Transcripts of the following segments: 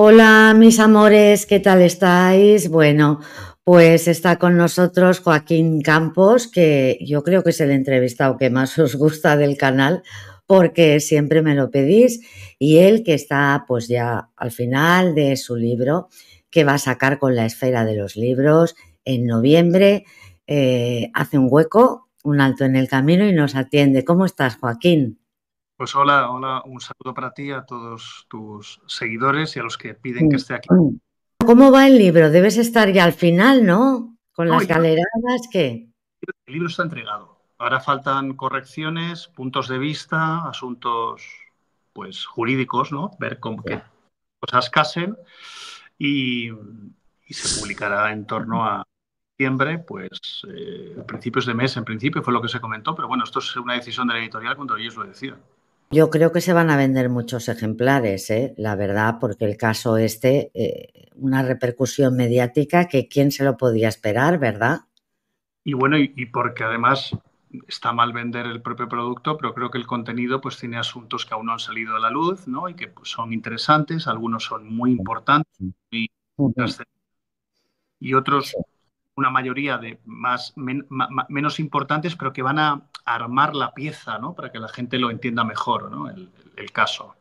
Hola, mis amores, ¿qué tal estáis? Bueno, pues está con nosotros Joaquín Campos, que yo creo que es el entrevistado que más os gusta del canal, porque siempre me lo pedís, y él que está pues ya al final de su libro, que va a sacar con la Esfera de los Libros en noviembre, hace un hueco, un alto en el camino y nos atiende. ¿Cómo estás, Joaquín? Pues hola, hola, un saludo para ti, a todos tus seguidores y a los que piden que esté aquí. ¿Cómo va el libro? Debes estar ya al final, ¿no? Con las galeradas, ¿qué? El libro está entregado. Ahora faltan correcciones, puntos de vista, asuntos pues jurídicos, ¿no? Ver cómo que cosas casen y se publicará en torno a diciembre, pues principios de mes, en principio, fue lo que se comentó, pero bueno, esto es una decisión de la editorial cuando ellos lo decidan. Yo creo que se van a vender muchos ejemplares, la verdad, porque el caso este, una repercusión mediática que quién se lo podía esperar, ¿verdad? Y bueno, y porque además está mal vender el propio producto, pero creo que el contenido pues tiene asuntos que aún no han salido a la luz, ¿no? Y que pues, son interesantes, algunos son muy importantes y otros, una mayoría de menos importantes, pero que van a armar la pieza, ¿no? Para que la gente lo entienda mejor, ¿no? El caso.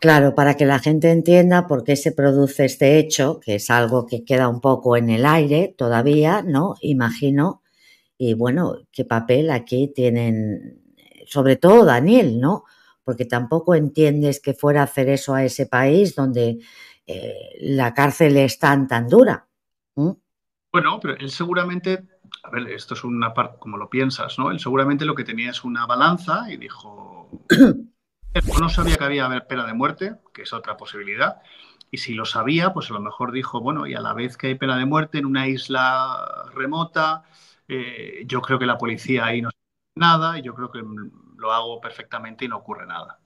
Claro, para que la gente entienda por qué se produce este hecho, que es algo que queda un poco en el aire todavía, ¿no? Imagino. Y bueno, qué papel aquí tienen, sobre todo Daniel, ¿no? Porque tampoco entiendes que fuera a hacer eso a ese país donde la cárcel es tan dura. Bueno, pero él seguramente, a ver, esto es una parte, como lo piensas, ¿no? Él seguramente lo que tenía es una balanza y dijo, no sabía que había pena de muerte, que es otra posibilidad, y si lo sabía, pues a lo mejor dijo, bueno, y a la vez que hay pena de muerte en una isla remota, yo creo que la policía ahí no sabe nada, y yo creo que lo hago perfectamente y no ocurre nada.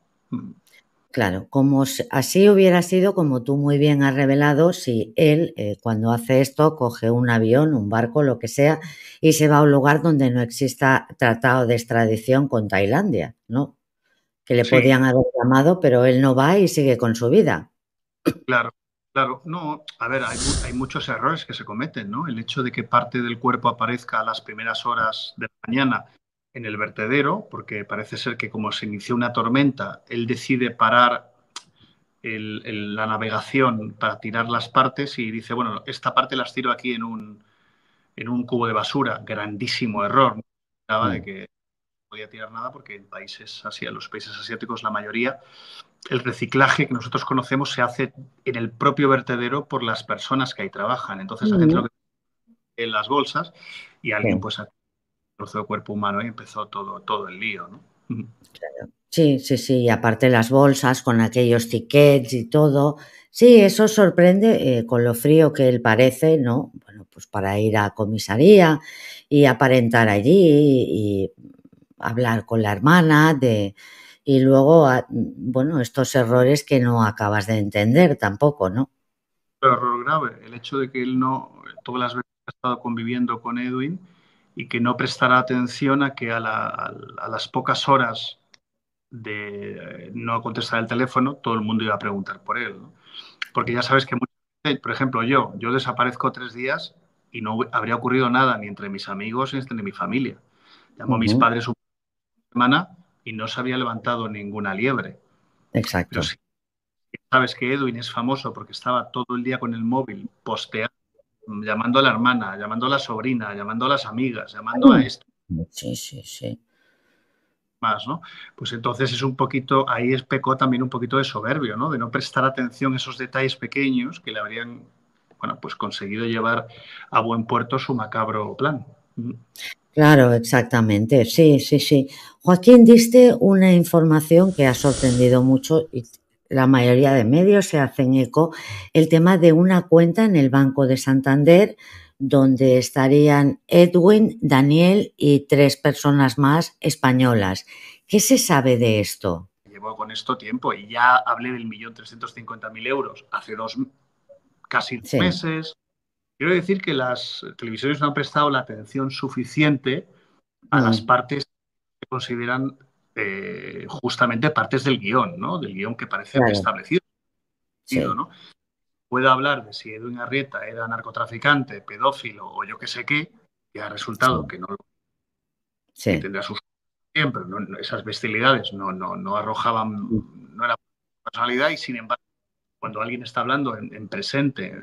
Claro, como así hubiera sido, como tú muy bien has revelado, si él cuando hace esto coge un avión, un barco, lo que sea, y se va a un lugar donde no exista tratado de extradición con Tailandia, ¿no? Que le podían haber llamado, pero él no va y sigue con su vida. Claro, claro. No, a ver, hay muchos errores que se cometen, ¿no? El hecho de que parte del cuerpo aparezca a las primeras horas de la mañana en el vertedero, porque parece ser que como se inició una tormenta, él decide parar la navegación para tirar las partes y dice, bueno, esta parte las tiro aquí en un cubo de basura. Grandísimo error. No pensaba de que no podía tirar nada porque en países los países asiáticos, la mayoría, el reciclaje que nosotros conocemos se hace en el propio vertedero por las personas que ahí trabajan. Entonces, la gente lo que en las bolsas y alguien pues trozo de cuerpo humano y empezó todo el lío, ¿no? Claro. Sí, y aparte las bolsas con aquellos tickets y todo. Sí, eso sorprende con lo frío que él parece, ¿no? Bueno, pues para ir a comisaría y aparentar allí y hablar con la hermana y luego, bueno, estos errores que no acabas de entender tampoco, ¿no? Pero error grave, el hecho de que él no, todas las veces que ha estado conviviendo con Edwin, y que no prestará atención a que a las pocas horas de no contestar el teléfono, todo el mundo iba a preguntar por él, ¿no? Porque ya sabes que, por ejemplo, yo desaparezco 3 días y no habría ocurrido nada ni entre mis amigos ni entre mi familia. Llamo a mis padres una semana y no se había levantado ninguna liebre. Exacto. Pero si sabes que Edwin es famoso porque estaba todo el día con el móvil posteando, llamando a la hermana, llamando a la sobrina, llamando a las amigas, llamando a esto. Sí. Más, ¿no? Pues entonces es un poquito, ahí es pecó también un poquito de soberbio, ¿no? De no prestar atención a esos detalles pequeños que le habrían, bueno, pues conseguido llevar a buen puerto su macabro plan. Claro, exactamente. Sí. Joaquín, diste una información que ha sorprendido mucho y la mayoría de medios se hacen eco, el tema de una cuenta en el Banco de Santander donde estarían Edwin, Daniel y 3 personas más españolas. ¿Qué se sabe de esto? Llevo con esto tiempo y ya hablé del 1.350.000 euros hace casi dos meses. Quiero decir que las televisiones no han prestado la atención suficiente a las partes que consideran justamente partes del guión, ¿no? Del guión que parece establecido, ¿no? pueda hablar de si Edwin Arrieta era narcotraficante, pedófilo o yo que sé qué, y ha resultado que no lo... Sí. Que tendría sus... Siempre, no, esas bestialidades no arrojaban, no era personalidad, y sin embargo, cuando alguien está hablando en presente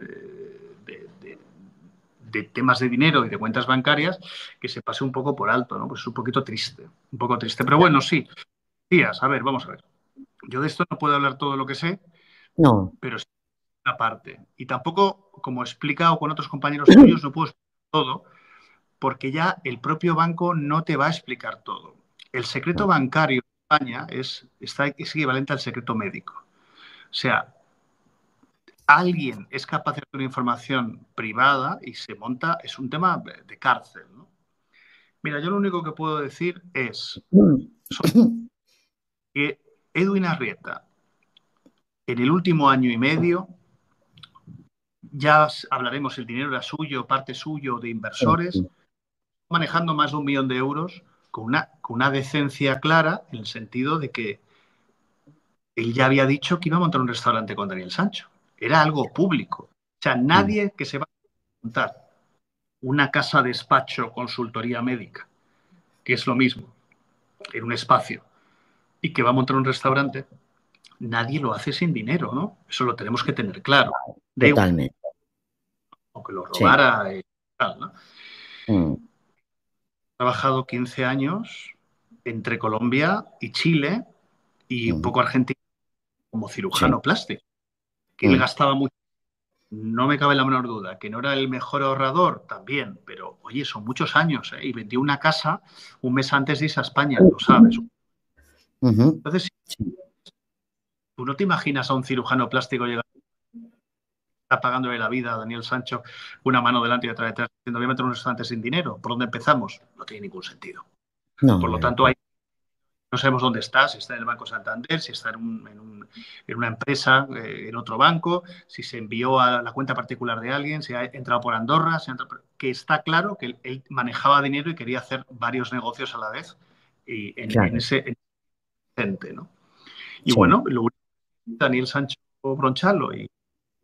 de temas de dinero y de cuentas bancarias, que se pase un poco por alto, ¿no? Pues es un poco triste, pero bueno, sí. Días, a ver, vamos a ver. Yo de esto no puedo hablar todo lo que sé, no, pero sí una parte. Y tampoco, como he explicado con otros compañeros tuyos, no puedo explicar todo, porque ya el propio banco no te va a explicar todo. El secreto bancario en España es equivalente al secreto médico. O sea, alguien es capaz de hacer una información privada y se monta, es un tema de cárcel, ¿no? Mira, yo lo único que puedo decir es que Edwin Arrieta, en el último año y medio, ya hablaremos, el dinero era suyo, parte suyo, de inversores, manejando más de 1 millón de euros con una decencia clara, en el sentido de que él ya había dicho que iba a montar un restaurante con Daniel Sancho. Era algo público. O sea, nadie que se va a montar una casa de despacho, consultoría médica, que es lo mismo, en un espacio, y que va a montar un restaurante, nadie lo hace sin dinero, ¿no? Eso lo tenemos que tener claro. Totalmente. Aunque lo robara, sí, tal, ¿no? He trabajado 15 años entre Colombia y Chile y un poco Argentina como cirujano plástico. Que él gastaba mucho. No me cabe la menor duda. Que no era el mejor ahorrador, también. Pero, oye, son muchos años, ¿eh? Y vendió una casa un mes antes de irse a España, lo sabes. Entonces, tú no te imaginas a un cirujano plástico llegando, está pagándole la vida a Daniel Sancho, una mano delante y otra detrás, diciendo, voy a meter un restaurante sin dinero. ¿Por dónde empezamos? No tiene ningún sentido. No, por lo tanto, hay... No sabemos dónde está, si está en el Banco Santander, si está en una empresa, en otro banco, si se envió a la cuenta particular de alguien, si ha entrado por Andorra, si ha entrado por... Que está claro que él manejaba dinero y quería hacer varios negocios a la vez y en ese presente, ¿no? Y bueno, lo único que Daniel Sancho Bronchalo y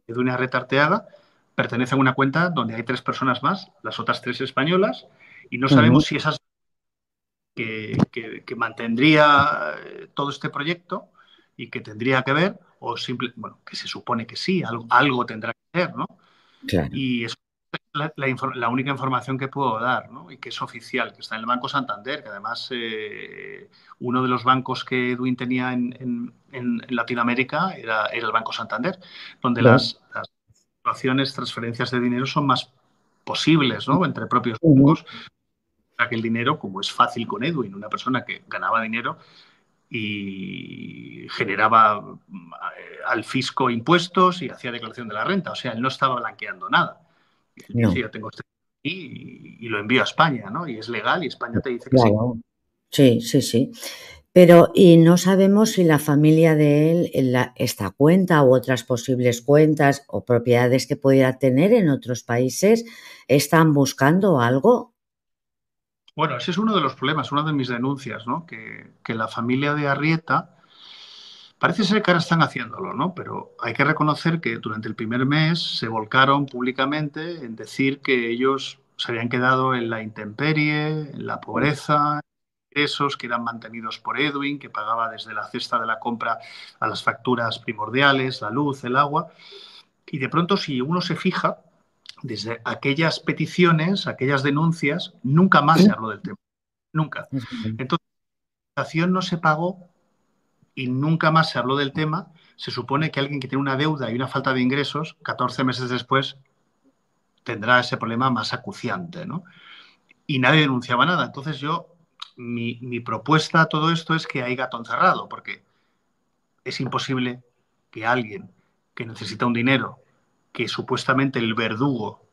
Edwin Arrieta Arteaga pertenecen a una cuenta donde hay 3 personas más, las otras 3 españolas, y no sabemos si esas... Que mantendría todo este proyecto y que tendría que ver, o simplemente, bueno, que se supone que sí, algo tendrá que ser, ¿no? Claro. Y es la única información que puedo dar, ¿no? Y que es oficial, que está en el Banco Santander, que además uno de los bancos que Edwin tenía en Latinoamérica era el Banco Santander, donde las situaciones, transferencias de dinero son más posibles, ¿no? Entre propios bancos. Que el dinero, como es fácil con Edwin, una persona que ganaba dinero y generaba al fisco impuestos y hacía declaración de la renta, o sea, él no estaba blanqueando nada. No. Dice, yo tengo este y lo envío a España, ¿no? Y es legal y España te dice que sí. Sí, sí, sí. Pero, y no sabemos si la familia de él, esta cuenta u otras posibles cuentas o propiedades que pudiera tener en otros países, están buscando algo. Bueno, ese es uno de los problemas, una de mis denuncias, ¿no? Que la familia de Arrieta, parece ser que ahora están haciéndolo, ¿no? Pero hay que reconocer que durante el primer mes se volcaron públicamente en decir que ellos se habían quedado en la intemperie, en la pobreza, esos que eran mantenidos por Edwin, que pagaba desde la cesta de la compra a las facturas primordiales, la luz, el agua. Y de pronto, si uno se fija, desde aquellas peticiones, aquellas denuncias, nunca más se habló del tema. Nunca. Entonces, la situación no se pagó y nunca más se habló del tema. Se supone que alguien que tiene una deuda y una falta de ingresos, 14 meses después, tendrá ese problema más acuciante, ¿no? Y nadie denunciaba nada. Entonces, yo, mi propuesta a todo esto es que hay gato encerrado, porque es imposible que alguien que necesita un dinero, que supuestamente el verdugo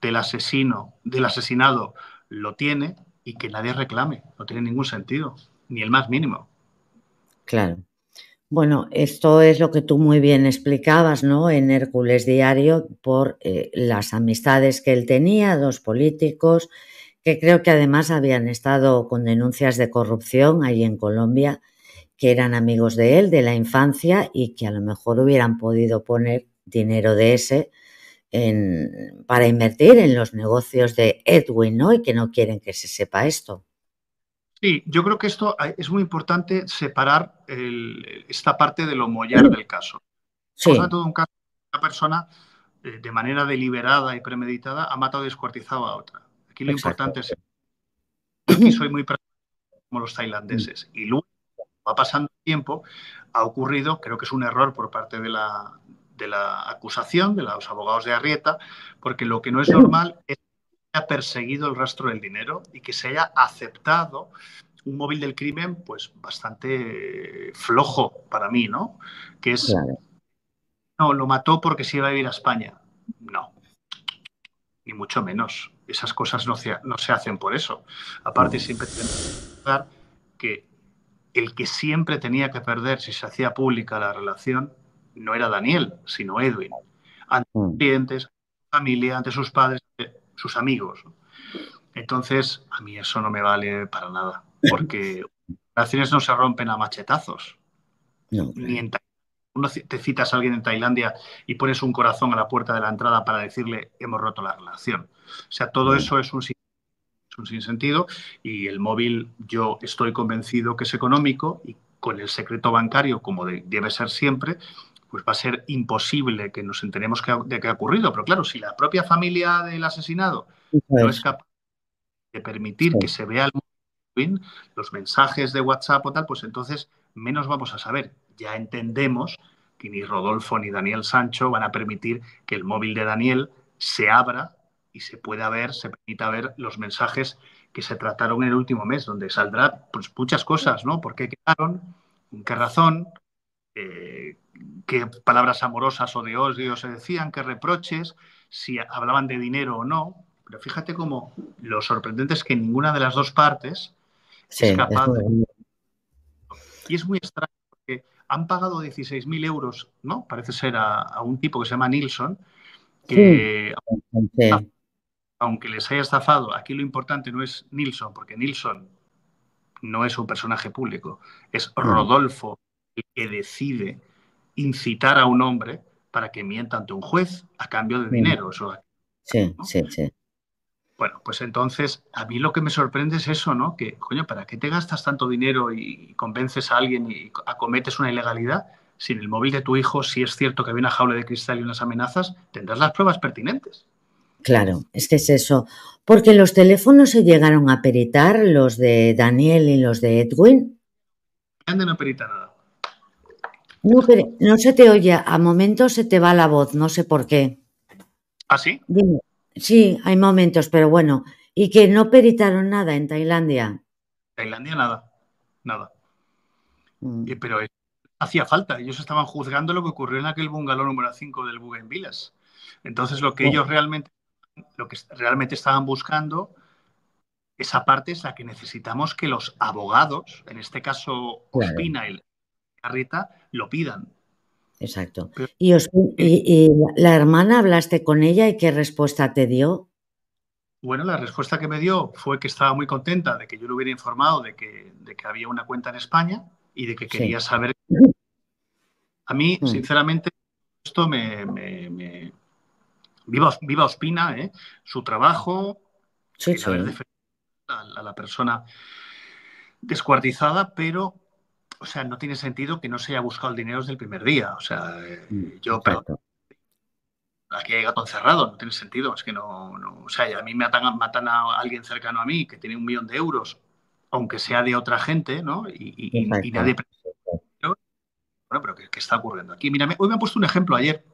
del asesinado lo tiene y que nadie reclame. No tiene ningún sentido, ni el más mínimo. Claro. Bueno, esto es lo que tú muy bien explicabas, ¿no? En Hércules Diario, por las amistades que él tenía, 2 políticos, que creo que además habían estado con denuncias de corrupción ahí en Colombia, que eran amigos de él, de la infancia, y que a lo mejor hubieran podido poner dinero de ese para invertir en los negocios de Edwin, ¿no? Y que no quieren que se sepa esto. Sí, yo creo que esto es muy importante separar esta parte del mollar del caso. Sí. Sobre todo un caso de una persona de manera deliberada y premeditada ha matado y descuartizado a otra. Aquí lo importante es... Aquí soy muy como los tailandeses. Y luego, va pasando el tiempo, ha ocurrido, creo que es un error por parte de la acusación, de los abogados de Arrieta, porque lo que no es normal es que haya perseguido el rastro del dinero y que se haya aceptado un móvil del crimen, pues, bastante flojo para mí, ¿no? Que es, no, lo mató porque se iba a ir a España. No, ni mucho menos. Esas cosas no se hacen por eso. Aparte, siempre tenemos que pensar que el que siempre tenía que perder si se hacía pública la relación no era Daniel, sino Edwin. Ante sus clientes, familia, ante sus padres, sus amigos. Entonces, a mí eso no me vale para nada, porque relaciones no se rompen a machetazos. No. Ni en uno te citas a alguien en Tailandia y pones un corazón a la puerta de la entrada para decirle hemos roto la relación. O sea, todo eso es un sinsentido, y el móvil yo estoy convencido que es económico, y con el secreto bancario, como debe ser siempre, pues va a ser imposible que nos enteremos de qué ha ocurrido. Pero claro, si la propia familia del asesinado no es capaz de permitir que se vea el móvil, los mensajes de WhatsApp o tal, pues entonces menos vamos a saber. Ya entendemos que ni Rodolfo ni Daniel Sancho van a permitir que el móvil de Daniel se abra y se permita ver los mensajes que se trataron en el último mes, donde saldrá pues muchas cosas, ¿no? ¿Por qué quedaron? ¿Con qué razón? ¿Qué palabras amorosas o de odio se decían? ¿Qué reproches? Si hablaban de dinero o no. Pero fíjate cómo lo sorprendente es que ninguna de las dos partes es capaz de... Y es muy extraño, porque han pagado 16.000 euros, ¿no? Parece ser a un tipo que se llama Nilsson, que... Sí. Aunque les haya estafado, aquí lo importante no es Nilsson, porque Nilsson no es un personaje público. Es Rodolfo el que decide incitar a un hombre para que mienta ante un juez a cambio de dinero. Eso, ¿no? Sí. Bueno, pues entonces, a mí lo que me sorprende es eso, ¿no? Que, coño, ¿para qué te gastas tanto dinero y convences a alguien y acometes una ilegalidad? Si en el móvil de tu hijo, si es cierto que había una jaula de cristal y unas amenazas, tendrás las pruebas pertinentes. Claro, es que es eso, porque los teléfonos se llegaron a peritar, los de Daniel y los de Edwin. No perita nada. No, pero no se te oye, a momentos se te va la voz, no sé por qué. ¿Ah, sí? Dime. Sí, hay momentos, pero bueno, y que no peritaron nada en Tailandia. Tailandia nada. Pero hacía falta, ellos estaban juzgando lo que ocurrió en aquel bungalow número 5 del Bugen Vilas. Entonces, lo que ellos realmente... Lo que realmente estaban buscando, esa parte es la que necesitamos que los abogados, en este caso Ospina y Arrieta, lo pidan. Exacto. Pero, ¿Y la hermana, hablaste con ella y qué respuesta te dio? Bueno, la respuesta que me dio fue que estaba muy contenta de que yo le hubiera informado de que había una cuenta en España y de que quería saber. A mí, sinceramente, esto me Viva Ospina, ¿eh? Su trabajo, haber defendido a la persona descuartizada, pero, o sea, no tiene sentido que no se haya buscado el dinero desde el primer día. O sea, perdón, aquí hay gato encerrado, no tiene sentido. Es que no, o sea, a mí matan a alguien cercano a mí que tiene 1 millón de euros, aunque sea de otra gente, ¿no? Y nadie... Bueno, pero ¿qué está ocurriendo aquí? Mira, hoy me han puesto un ejemplo ayer.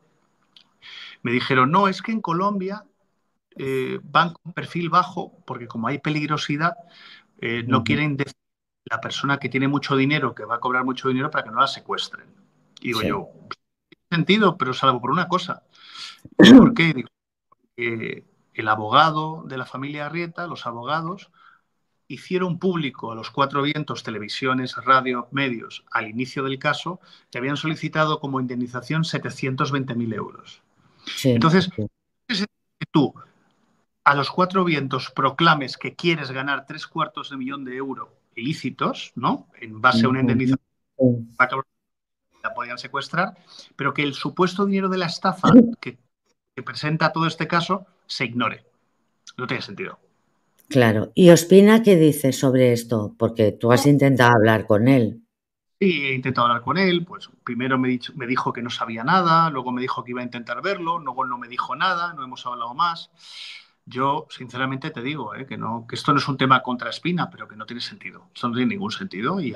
Me dijeron, no, es que en Colombia van con perfil bajo porque como hay peligrosidad, no quieren decir la persona que tiene mucho dinero, que va a cobrar mucho dinero, para que no la secuestren. Y digo yo, tiene sentido, pero salvo por una cosa. ¿Por qué? Digo, el abogado de la familia Arrieta, los abogados, hicieron público a los cuatro vientos, televisiones, radio, medios, al inicio del caso, que habían solicitado como indemnización 720.000 euros. Sí, entonces, que tú a los cuatro vientos proclames que quieres ganar 3/4 de millón de euros ilícitos, ¿no? En base a una indemnización, la podían secuestrar, pero que el supuesto dinero de la estafa que presenta todo este caso se ignore. No tiene sentido. Claro. ¿Y Ospina qué dice sobre esto? Porque tú has intentado hablar con él. Sí, he intentado hablar con él. Pues primero me dijo que no sabía nada, luego me dijo que iba a intentar verlo, luego no me dijo nada, no hemos hablado más. Yo, sinceramente, te digo que esto no es un tema contra Espina, pero que no tiene sentido. Esto no tiene ningún sentido. Y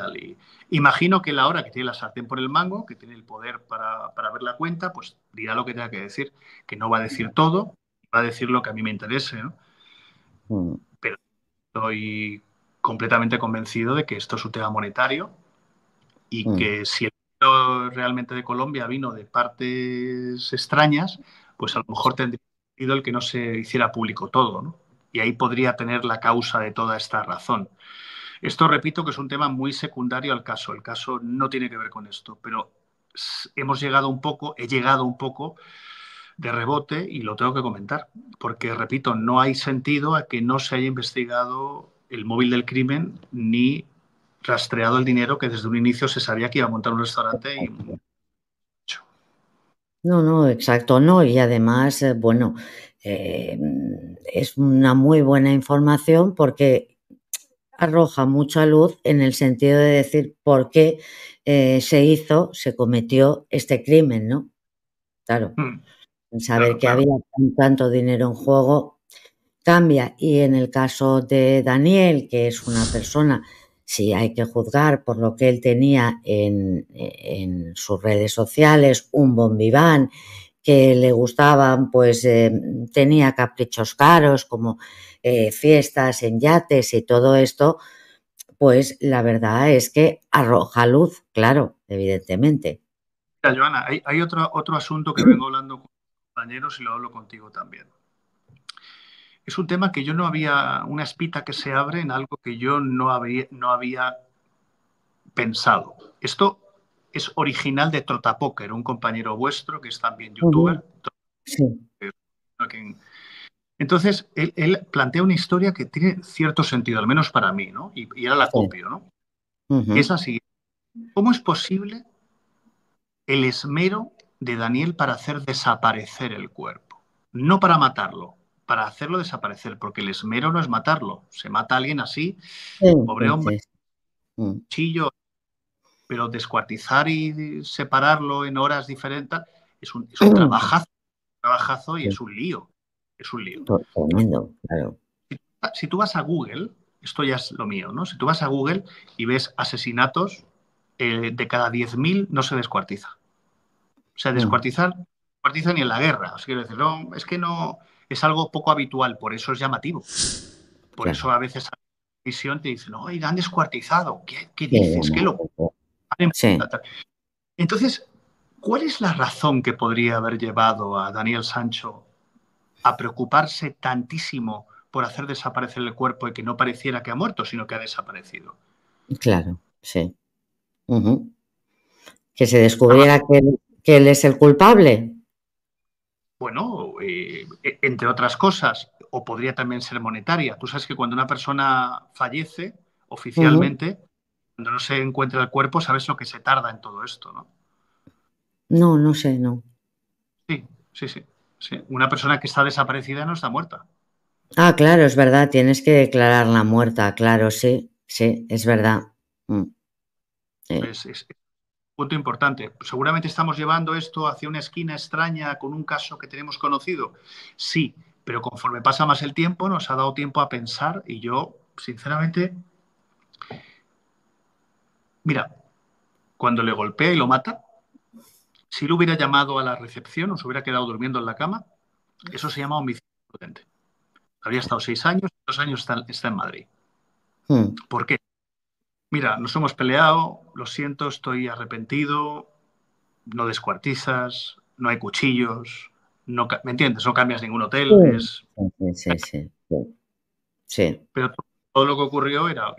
imagino que la hora que tiene la sartén por el mango, que tiene el poder para ver la cuenta, pues dirá lo que tenga que decir. Que no va a decir todo, va a decir lo que a mí me interese, ¿no? Pero estoy completamente convencido de que esto es un tema monetario y que si el dinero realmente de Colombia vino de partes extrañas, pues a lo mejor tendría el que no se hiciera público todo, ¿no? Y ahí podría tener la causa de toda esta razón. Esto, repito, que es un tema muy secundario al caso. El caso no tiene que ver con esto, pero he llegado un poco de rebote y lo tengo que comentar, porque, repito, no hay sentido a que no se haya investigado el móvil del crimen ni rastreado el dinero que desde un inicio se sabía que iba a montar un restaurante y... No, no, exacto, no. Y además, bueno, es una muy buena información porque arroja mucha luz en el sentido de decir por qué se cometió este crimen, ¿no? Claro, saber que había tanto dinero en juego cambia. Y en el caso de Daniel, que es una persona... Si hay que juzgar por lo que él tenía en sus redes sociales, un bombiván que le gustaban, pues tenía caprichos caros como fiestas en yates y todo esto, pues la verdad es que arroja luz, claro, evidentemente. Mira, Joana, hay otro asunto que vengo hablando con mis compañeros y lo hablo contigo también. Es un tema que yo no había, una espita que se abre en algo que yo no había pensado. Esto es original de Trotapoker, un compañero vuestro que es también youtuber. Sí. Entonces, él plantea una historia que tiene cierto sentido, al menos para mí, ¿no? Y ahora la copio, ¿no? Es así. ¿Cómo es posible el esmero de Daniel para hacer desaparecer el cuerpo? No para matarlo, para hacerlo desaparecer, porque el esmero no es matarlo. Se mata a alguien así, pobre hombre, cuchillo, pero descuartizar y separarlo en horas diferentes es un trabajazo y es un lío. Es un lío. Claro. Si tú vas a Google, esto ya es lo mío, ¿no? Si tú vas a Google y ves asesinatos, de cada 10.000 no se descuartiza. O sea, descuartiza ni en la guerra. O sea, quiero decir, no, es que no... Es algo poco habitual, por eso es llamativo. Por eso a veces la televisión te dice, no, han descuartizado. ¿Qué dices? ¿Qué loco? Sí. Entonces, ¿cuál es la razón que podría haber llevado a Daniel Sancho a preocuparse tantísimo por hacer desaparecer el cuerpo y que no pareciera que ha muerto, sino que ha desaparecido? Claro, sí. Que se descubriera que él es el culpable. Bueno, entre otras cosas, o podría también ser monetaria. Tú sabes que cuando una persona fallece oficialmente, cuando no se encuentra el cuerpo, sabes lo que se tarda en todo esto, ¿no? No, no sé, no. Sí. Una persona que está desaparecida no está muerta. Ah, claro, es verdad, tienes que declararla muerta, claro, sí, es verdad. Es punto importante. Seguramente estamos llevando esto hacia una esquina extraña con un caso que tenemos conocido. Sí, pero conforme pasa más el tiempo nos ha dado tiempo a pensar y yo, sinceramente, mira, cuando le golpea y lo mata, si lo hubiera llamado a la recepción o se hubiera quedado durmiendo en la cama, eso se llama homicidio imprudente. Habría estado 6 años, 2 años está en Madrid. ¿Por qué? Mira, nos hemos peleado, lo siento, estoy arrepentido, no descuartizas, no hay cuchillos, no, ¿me entiendes? No cambias ningún hotel. Sí. Pero todo lo que ocurrió era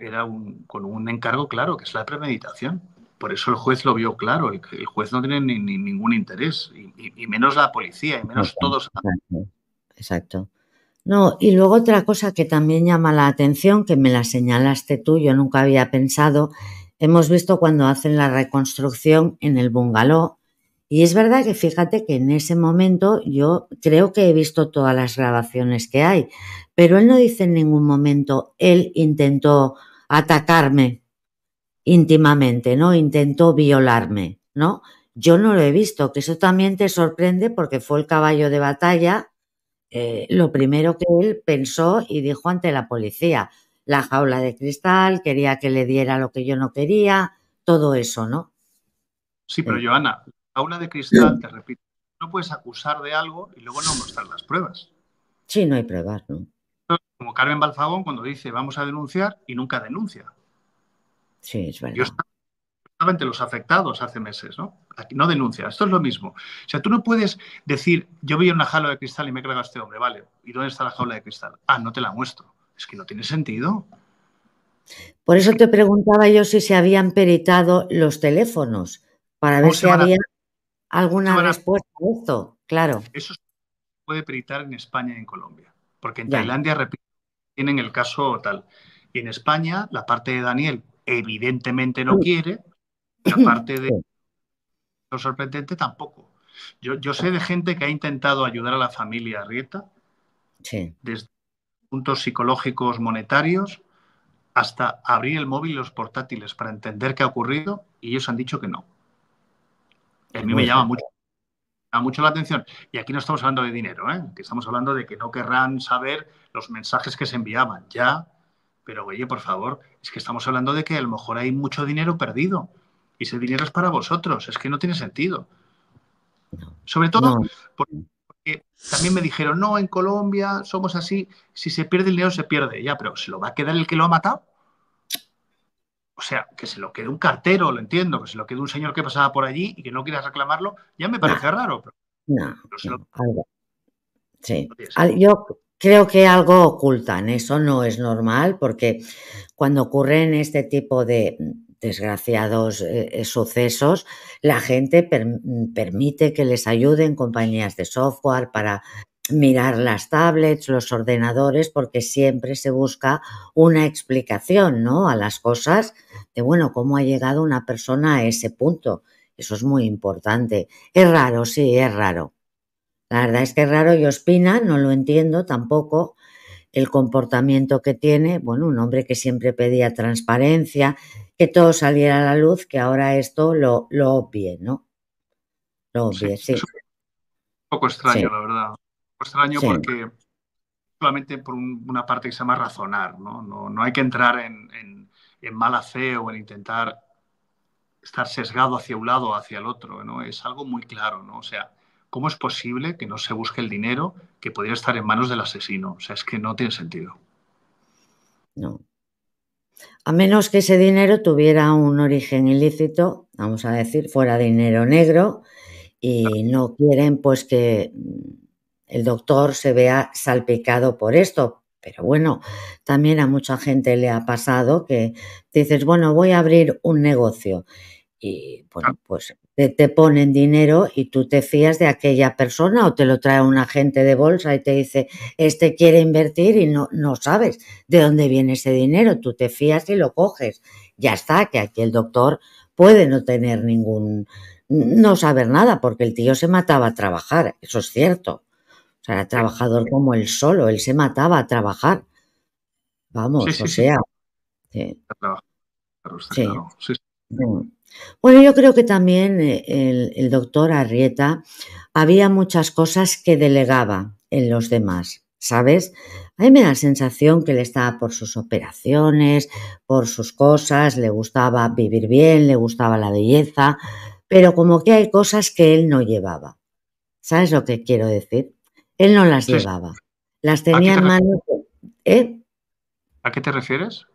con un encargo claro, que es la premeditación. Por eso el juez lo vio claro, el juez no tiene ningún interés, y menos la policía, y menos todos. Exacto. No, y luego otra cosa que también llama la atención, que me la señalaste tú, yo nunca había pensado, Hemos visto cuando hacen la reconstrucción en el bungalow. Y es verdad que fíjate que en ese momento yo creo que he visto todas las grabaciones que hay, pero él no dice en ningún momento, él intentó atacarme íntimamente, ¿no? Intentó violarme, ¿no? Yo no lo he visto, que eso también te sorprende porque fue el caballo de batalla, lo primero que él pensó y dijo ante la policía, la jaula de cristal, quería que le diera lo que yo no quería, todo eso, ¿no? Sí, pero Joana... Jaula de cristal, te repito, no puedes acusar de algo y luego no mostrar las pruebas. Sí, no hay pruebas, ¿no? Como Carmen Balfagón cuando dice vamos a denunciar y nunca denuncia. Sí, es verdad. Yo estaba entre los afectados hace meses, ¿no? Aquí no denuncia, esto es lo mismo. O sea, tú no puedes decir yo vi una jaula de cristal y me he cargado a este hombre, vale, ¿y dónde está la jaula de cristal? Ah, no te la muestro. Es que no tiene sentido. Por eso te preguntaba yo si se habían peritado los teléfonos para ver si había... ¿Alguna respuesta a esto? Claro. Eso se puede peritar en España y en Colombia, porque en Tailandia, repito, tienen el caso tal. Y en España, la parte de Daniel evidentemente no quiere, la parte de lo sorprendente tampoco. Yo sé de gente que ha intentado ayudar a la familia Arrieta, sí, desde puntos psicológicos monetarios hasta abrir el móvil y los portátiles para entender qué ha ocurrido, y ellos han dicho que no. A mí me llama mucho la atención. Y aquí no estamos hablando de dinero, ¿eh? Que estamos hablando de que no querrán saber los mensajes que se enviaban. Ya, pero oye, por favor, es que estamos hablando de que a lo mejor hay mucho dinero perdido. Y ese dinero es para vosotros. Es que no tiene sentido. Sobre todo porque también me dijeron, no, en Colombia somos así. Si se pierde el dinero, se pierde. Ya, pero ¿se lo va a quedar el que lo ha matado? O sea, que se lo quede un cartero, lo entiendo, que se lo quede un señor que pasaba por allí y que no quiera reclamarlo, ya me parece raro. Pero sí, yo creo que algo ocultan, eso no es normal, porque cuando ocurren este tipo de desgraciados sucesos, la gente permite que les ayuden compañías de software para mirar las tablets, los ordenadores, porque siempre se busca una explicación, ¿no?, a las cosas de, bueno, cómo ha llegado una persona a ese punto. Eso es muy importante. Es raro, sí, es raro. La verdad es que es raro. Y Ospina, no lo entiendo tampoco, el comportamiento que tiene. Bueno, un hombre que siempre pedía transparencia, que todo saliera a la luz, que ahora esto lo obvie, ¿no? Lo obvie, sí. Es un poco extraño, la verdad. Extraño porque solamente por una parte que se llama razonar, ¿no? No hay que entrar en mala fe o en intentar estar sesgado hacia un lado o hacia el otro, ¿no? Es algo muy claro, ¿no? O sea, ¿cómo es posible que no se busque el dinero que podría estar en manos del asesino? O sea, es que no tiene sentido. No. A menos que ese dinero tuviera un origen ilícito, vamos a decir, fuera dinero negro, y no quieren pues que el doctor se vea salpicado por esto. Pero bueno, también a mucha gente le ha pasado que dices, bueno, voy a abrir un negocio y bueno, pues te ponen dinero y tú te fías de aquella persona o te lo trae un agente de bolsa y te dice, este quiere invertir y no sabes de dónde viene ese dinero, tú te fías y lo coges. Ya está, que aquí el doctor puede no tener no saber nada porque el tío se mataba a trabajar, eso es cierto. Era trabajador como él solo, él se mataba a trabajar. Vamos, Bueno, yo creo que también el doctor Arrieta había muchas cosas que delegaba en los demás, ¿sabes? A mí me da la sensación que él estaba por sus operaciones, por sus cosas, le gustaba vivir bien, le gustaba la belleza, pero como que hay cosas que él no llevaba. ¿Sabes lo que quiero decir? Él no las llevaba, las tenía en manos. ¿A qué te refieres?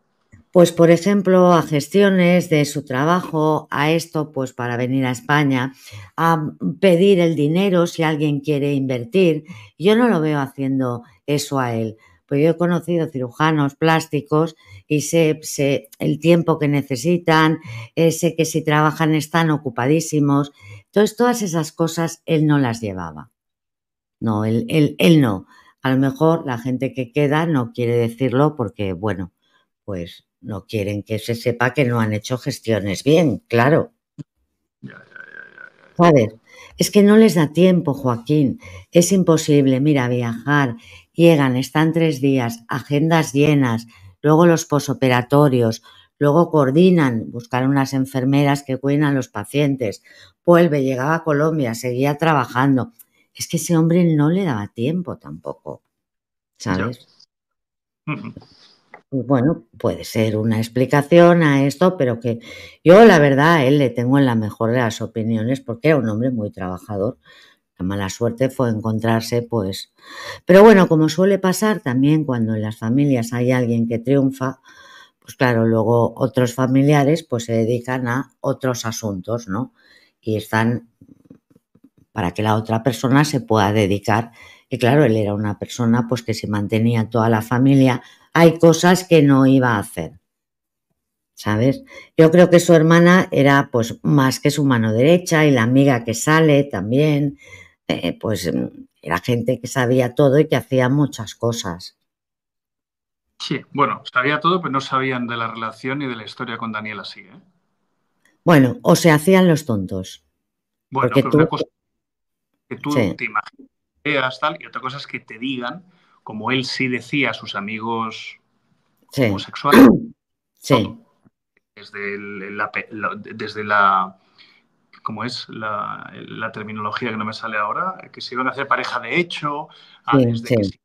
Pues, por ejemplo, a gestiones de su trabajo, a esto, pues para venir a España, a pedir el dinero si alguien quiere invertir. Yo no lo veo haciendo eso a él, pues yo he conocido cirujanos plásticos y sé el tiempo que necesitan, sé que si trabajan están ocupadísimos. Entonces, todas esas cosas él no las llevaba. No, él no. A lo mejor la gente que queda no quiere decirlo porque, bueno, pues No quieren que se sepa que no han hecho gestiones bien, claro. ¿Sabes? Es que no les da tiempo, Joaquín. Es imposible, mira, viajar. Llegan, están 3 días, agendas llenas, luego los posoperatorios, luego coordinan, buscar unas enfermeras que cuiden a los pacientes. Vuelve, llegaba a Colombia, seguía trabajando. Es que ese hombre no le daba tiempo tampoco, ¿sabes? Bueno, puede ser una explicación a esto, pero que yo, la verdad, a él le tengo en la mejor de las opiniones porque era un hombre muy trabajador. La mala suerte fue encontrarse, pues... Pero bueno, como suele pasar también cuando en las familias hay alguien que triunfa, pues claro, luego otros familiares pues se dedican a otros asuntos, ¿no? Y están para que la otra persona se pueda dedicar. Y claro, él era una persona pues que se mantenía toda la familia. Hay cosas que no iba a hacer, ¿sabes? Yo creo que su hermana era pues más que su mano derecha y la amiga que sale también, pues era gente que sabía todo y que hacía muchas cosas. Sí, bueno, sabía todo, pero no sabían de la relación y de la historia con Daniel así, ¿eh? Bueno, o se hacían los tontos. Bueno, pero tú... una cosa que tú sí te imaginas tal, y otra cosa es que te digan, como él sí decía a sus amigos sí homosexuales. Sí. Desde la ¿cómo es? La terminología que no me sale ahora, que se iban a hacer pareja de hecho, sí, desde sí que se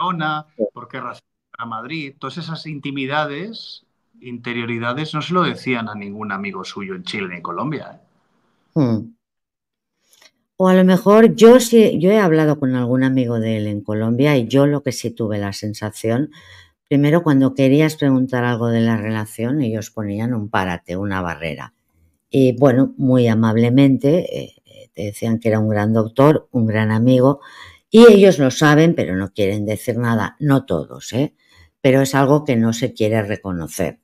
iban, por qué razón a Madrid, todas esas intimidades, interioridades, no se lo decían a ningún amigo suyo en Chile ni en Colombia, ¿eh? O a lo mejor yo he hablado con algún amigo de él en Colombia y yo lo que sí tuve la sensación, primero cuando querías preguntar algo de la relación ellos ponían un párate, una barrera. Y bueno, muy amablemente te decían que era un gran doctor, un gran amigo y ellos lo saben pero no quieren decir nada, no todos, ¿eh? Pero es algo que no se quiere reconocer.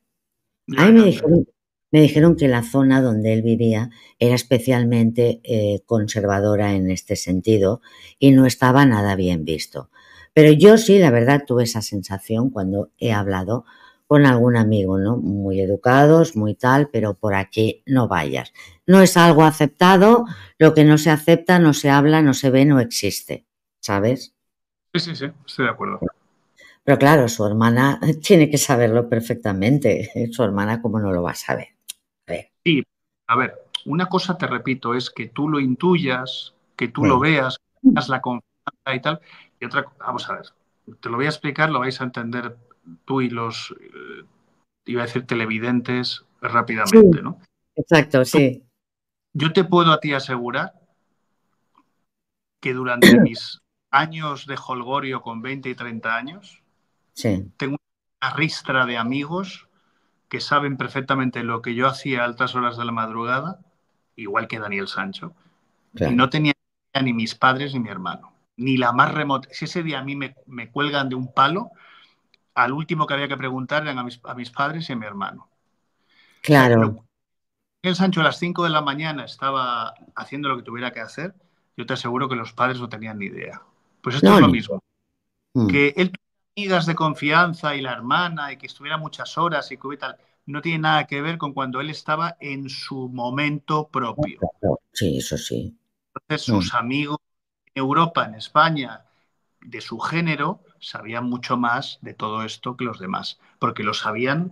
A mí me dijeron que la zona donde él vivía era especialmente conservadora en este sentido y no estaba nada bien visto. Pero yo sí, la verdad, tuve esa sensación cuando he hablado con algún amigo, ¿no? Muy educados, muy tal, pero por aquí no vayas. No es algo aceptado, lo que no se acepta, no se habla, no se ve, no existe, ¿sabes? Sí, sí, sí, estoy de acuerdo. Pero claro, su hermana tiene que saberlo perfectamente. Su hermana, ¿cómo no lo va a saber? A ver. Sí, a ver, una cosa te repito, es que tú lo intuyas, que tú lo veas, que tengas la confianza y tal. Y otra, vamos a ver, te lo voy a explicar, lo vais a entender tú y los, iba a decir, televidentes rápidamente, sí, ¿no? Exacto, sí. Yo te puedo a ti asegurar que durante mis años de jolgorio con 20 y 30 años, sí, tengo una ristra de amigos que saben perfectamente lo que yo hacía a altas horas de la madrugada, igual que Daniel Sancho. Claro. Y no tenía ni mis padres ni mi hermano, ni la más remota. Si ese día a mí me cuelgan de un palo, al último que había que preguntar eran a mis padres y a mi hermano. Claro. Pero Daniel Sancho a las 5 de la mañana estaba haciendo lo que tuviera que hacer, yo te aseguro que los padres no tenían ni idea. Pues esto es lo mismo. Que él tuviera amigas de confianza y la hermana y que estuviera muchas horas y que tal, no tiene nada que ver con cuando él estaba en su momento propio. Sí, eso sí. Entonces sus amigos en Europa, en España, de su género, sabían mucho más de todo esto que los demás, porque lo sabían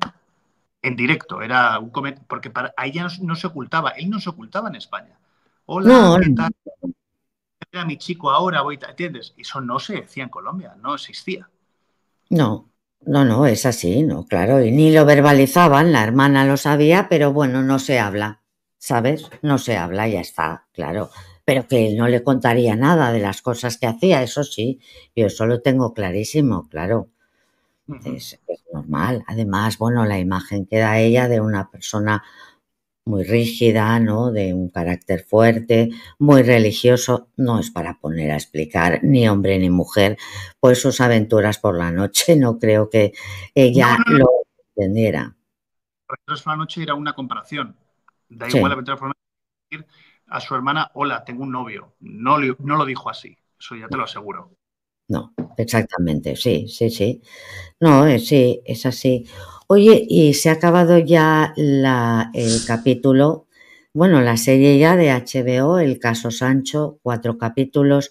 en directo. Era un comentario, porque para ella no se ocultaba, él no se ocultaba en España. Hola, ¿qué tal? Era mi chico ahora, voy, ¿entiendes? Eso no se decía en Colombia, no existía. No, es así, no, claro, y ni lo verbalizaban, la hermana lo sabía, pero bueno, no se habla, ¿sabes? No se habla, ya está, claro, pero que él no le contaría nada de las cosas que hacía, eso sí, yo eso lo tengo clarísimo, claro, es normal. Además, bueno, la imagen que da ella de una persona muy rígida, ¿no? De un carácter fuerte, muy religioso, no es para poner a explicar ni hombre ni mujer, pues sus aventuras por la noche, no creo que ella lo entendiera. Aventuras por la noche era una comparación, da igual aventuras por la noche, a su hermana, hola, tengo un novio, no lo dijo así, eso ya te lo aseguro. No, exactamente, sí. No, sí, es así. Oye, y se ha acabado ya el capítulo, bueno, la serie ya de HBO, El caso Sancho, 4 capítulos.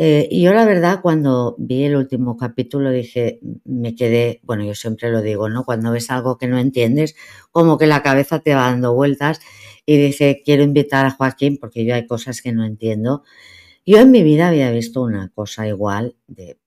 Y yo la verdad cuando vi el último capítulo dije, me quedé, bueno, yo siempre lo digo, ¿no? Cuando ves algo que no entiendes, como que la cabeza te va dando vueltas y dije, quiero invitar a Joaquín porque yo hay cosas que no entiendo. Yo en mi vida había visto una cosa igual de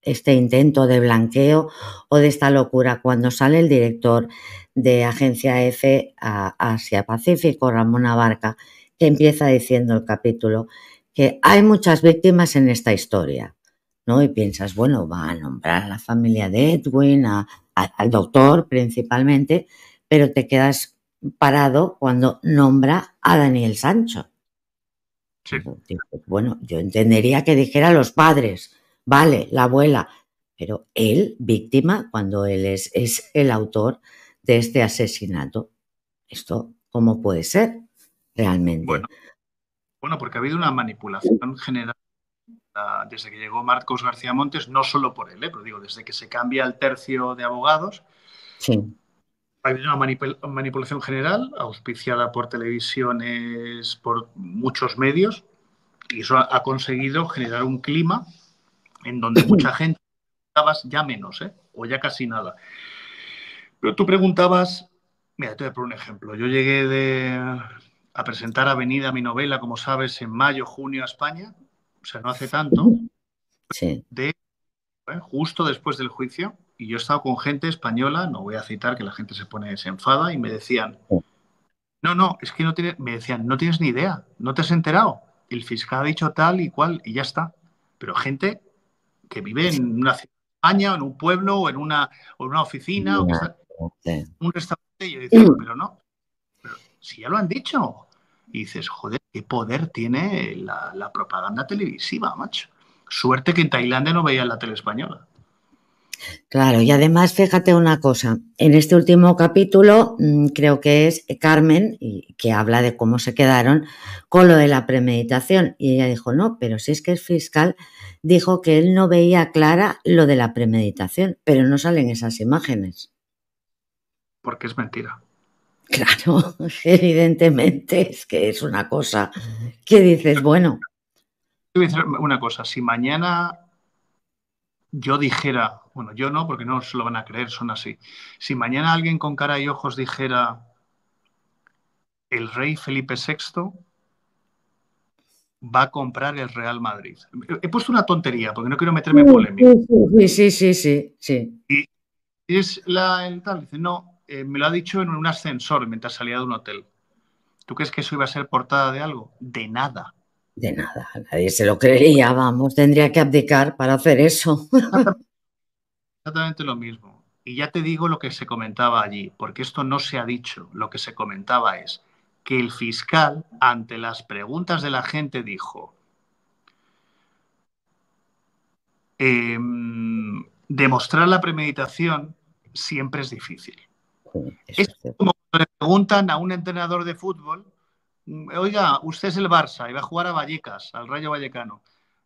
este intento de blanqueo o de esta locura. Cuando sale el director de Agencia F a Asia Pacífico, Ramón Abarca, que empieza diciendo el capítulo, que hay muchas víctimas en esta historia, ¿no? Y piensas, bueno, va a nombrar a la familia de Edwin, al doctor principalmente, pero te quedas parado cuando nombra a Daniel Sancho. Sí. Bueno, yo entendería que dijera los padres, vale, la abuela, pero él, víctima, cuando él es el autor de este asesinato. ¿Esto cómo puede ser realmente? Bueno, porque ha habido una manipulación general desde que llegó Marcos García Montes, no solo por él, pero digo, desde que se cambia el tercio de abogados, sí. Ha habido una manipulación general auspiciada por televisiones, por muchos medios, y eso ha conseguido generar un clima en donde mucha gente preguntabas ya menos, o ya casi nada. Pero tú preguntabas, mira, te voy a poner un ejemplo, yo llegué a presentar Avenida, mi novela, como sabes, en mayo, junio a España, o sea, no hace tanto, sí. Justo después del juicio, y yo he estado con gente española, no voy a citar que la gente se enfada, y me decían, no, es que no tienes, me decían, no tienes ni idea, no te has enterado, el fiscal ha dicho tal y cual, y ya está. Pero gente que vive en una ciudad de España, en un pueblo, o en una oficina, o que está en un restaurante, y yo decía, pero no, pero si ya lo han dicho. Y dices, joder, qué poder tiene la propaganda televisiva, macho. Suerte que en Tailandia no veían la tele española. Claro, y además, fíjate una cosa. En este último capítulo, creo que es Carmen, que habla de cómo se quedaron con lo de la premeditación. Y ella dijo, no, pero si es que el fiscal dijo que él no veía clara lo de la premeditación, pero no salen esas imágenes. Porque es mentira. Claro, evidentemente, es que es una cosa que dices, bueno. Te voy a decir una cosa, si mañana yo dijera, bueno, yo no, porque no se lo van a creer, son así. Si mañana alguien con cara y ojos dijera, el rey Felipe VI va a comprar el Real Madrid. He puesto una tontería, porque no quiero meterme en polémica. Sí. Y es el tal, dice, no. Me lo ha dicho en un ascensor mientras salía de un hotel. ¿Tú crees que eso iba a ser portada de algo? De nada. De nada. Nadie se lo creería, vamos. Tendría que abdicar para hacer eso. Exactamente lo mismo. Y ya te digo lo que se comentaba allí, porque esto no se ha dicho. Lo que se comentaba es que el fiscal, ante las preguntas de la gente, dijo demostrar la premeditación siempre es difícil. Es como le preguntan a un entrenador de fútbol, oiga, usted es el Barça y va a jugar a Vallecas, al Rayo Vallecano,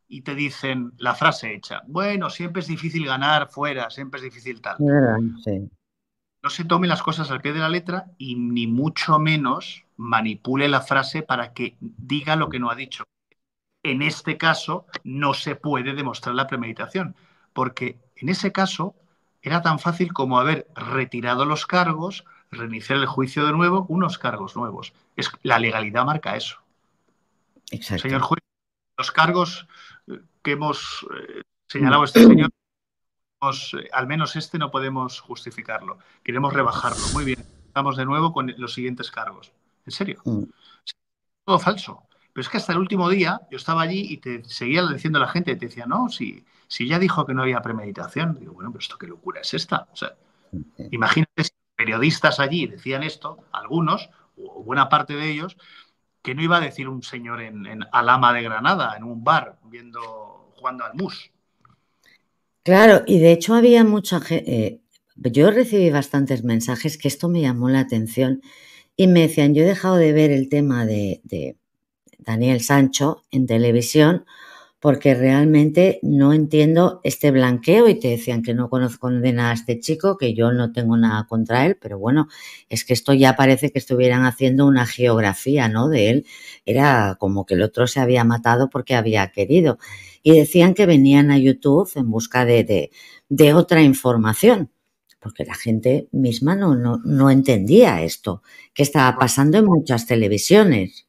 y te dicen la frase hecha, bueno, siempre es difícil ganar fuera, siempre es difícil tal. Sí. No se tomen las cosas al pie de la letra y ni mucho menos manipule la frase para que diga lo que no ha dicho. En este caso no se puede demostrar la premeditación, porque en ese caso era tan fácil como haber retirado los cargos, reiniciar el juicio de nuevo, unos cargos nuevos. La legalidad marca eso. Exacto. Señor juez, los cargos que hemos señalado a este señor, al menos este no podemos justificarlo. Queremos rebajarlo. Muy bien, estamos de nuevo con los siguientes cargos. ¿En serio? Todo falso. Pero es que hasta el último día yo estaba allí y te seguía diciendo la gente, te decía, no, si ya dijo que no había premeditación. Digo, bueno, pero esto qué locura es esta. O sea, imagínate si periodistas allí decían esto, algunos, o buena parte de ellos, que no iba a decir un señor en Alhama de Granada, en un bar, jugando al mus. Claro, y de hecho había mucha gente. Yo recibí bastantes mensajes que esto me llamó la atención y me decían, yo he dejado de ver el tema de Daniel Sancho en televisión porque realmente no entiendo este blanqueo. Y te decían que no conozco de nada a este chico, que yo no tengo nada contra él, pero bueno, es que esto ya parece que estuvieran haciendo una geografía, ¿no?, de él. Era como que el otro se había matado porque había querido. Y decían que venían a YouTube en busca de otra información, porque la gente misma no entendía esto, que estaba pasando en muchas televisiones.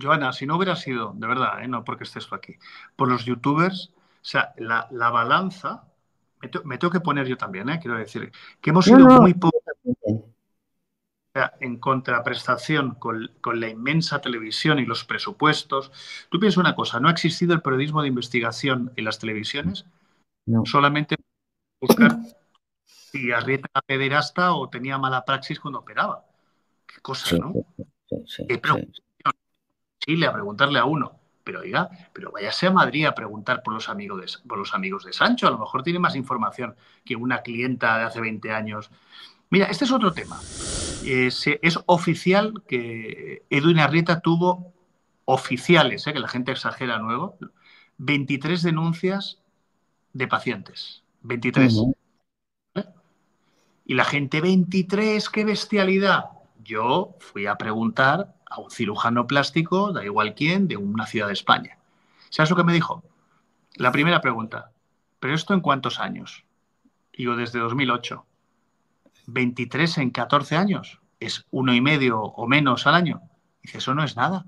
Joana, si no hubiera sido, de verdad, no porque estés tú aquí, por los youtubers, o sea, la balanza, me tengo que poner yo también, quiero decir, que hemos sido muy pocos en contraprestación con la inmensa televisión y los presupuestos. Tú piensas una cosa, no ha existido el periodismo de investigación en las televisiones, solamente buscar si Arrieta era pederasta o tenía mala praxis cuando operaba. Qué cosa, ¿no? Sí. Chile a preguntarle a uno, pero oiga, pero váyase a Madrid a preguntar por los amigos de Sancho, a lo mejor tiene más información que una clienta de hace 20 años. Mira, este es otro tema. Es oficial que Edwin Arrieta tuvo oficiales, que la gente exagera luego, 23 denuncias de pacientes. 23. ¿Vale? Y la gente, 23, qué bestialidad. Yo fui a preguntar a un cirujano plástico, da igual quién, de una ciudad de España. ¿Sabes lo que me dijo? La primera pregunta, ¿pero esto en cuántos años? Digo, desde 2008. 23 en 14 años, es 1,5 o menos al año. Dice, eso no es nada.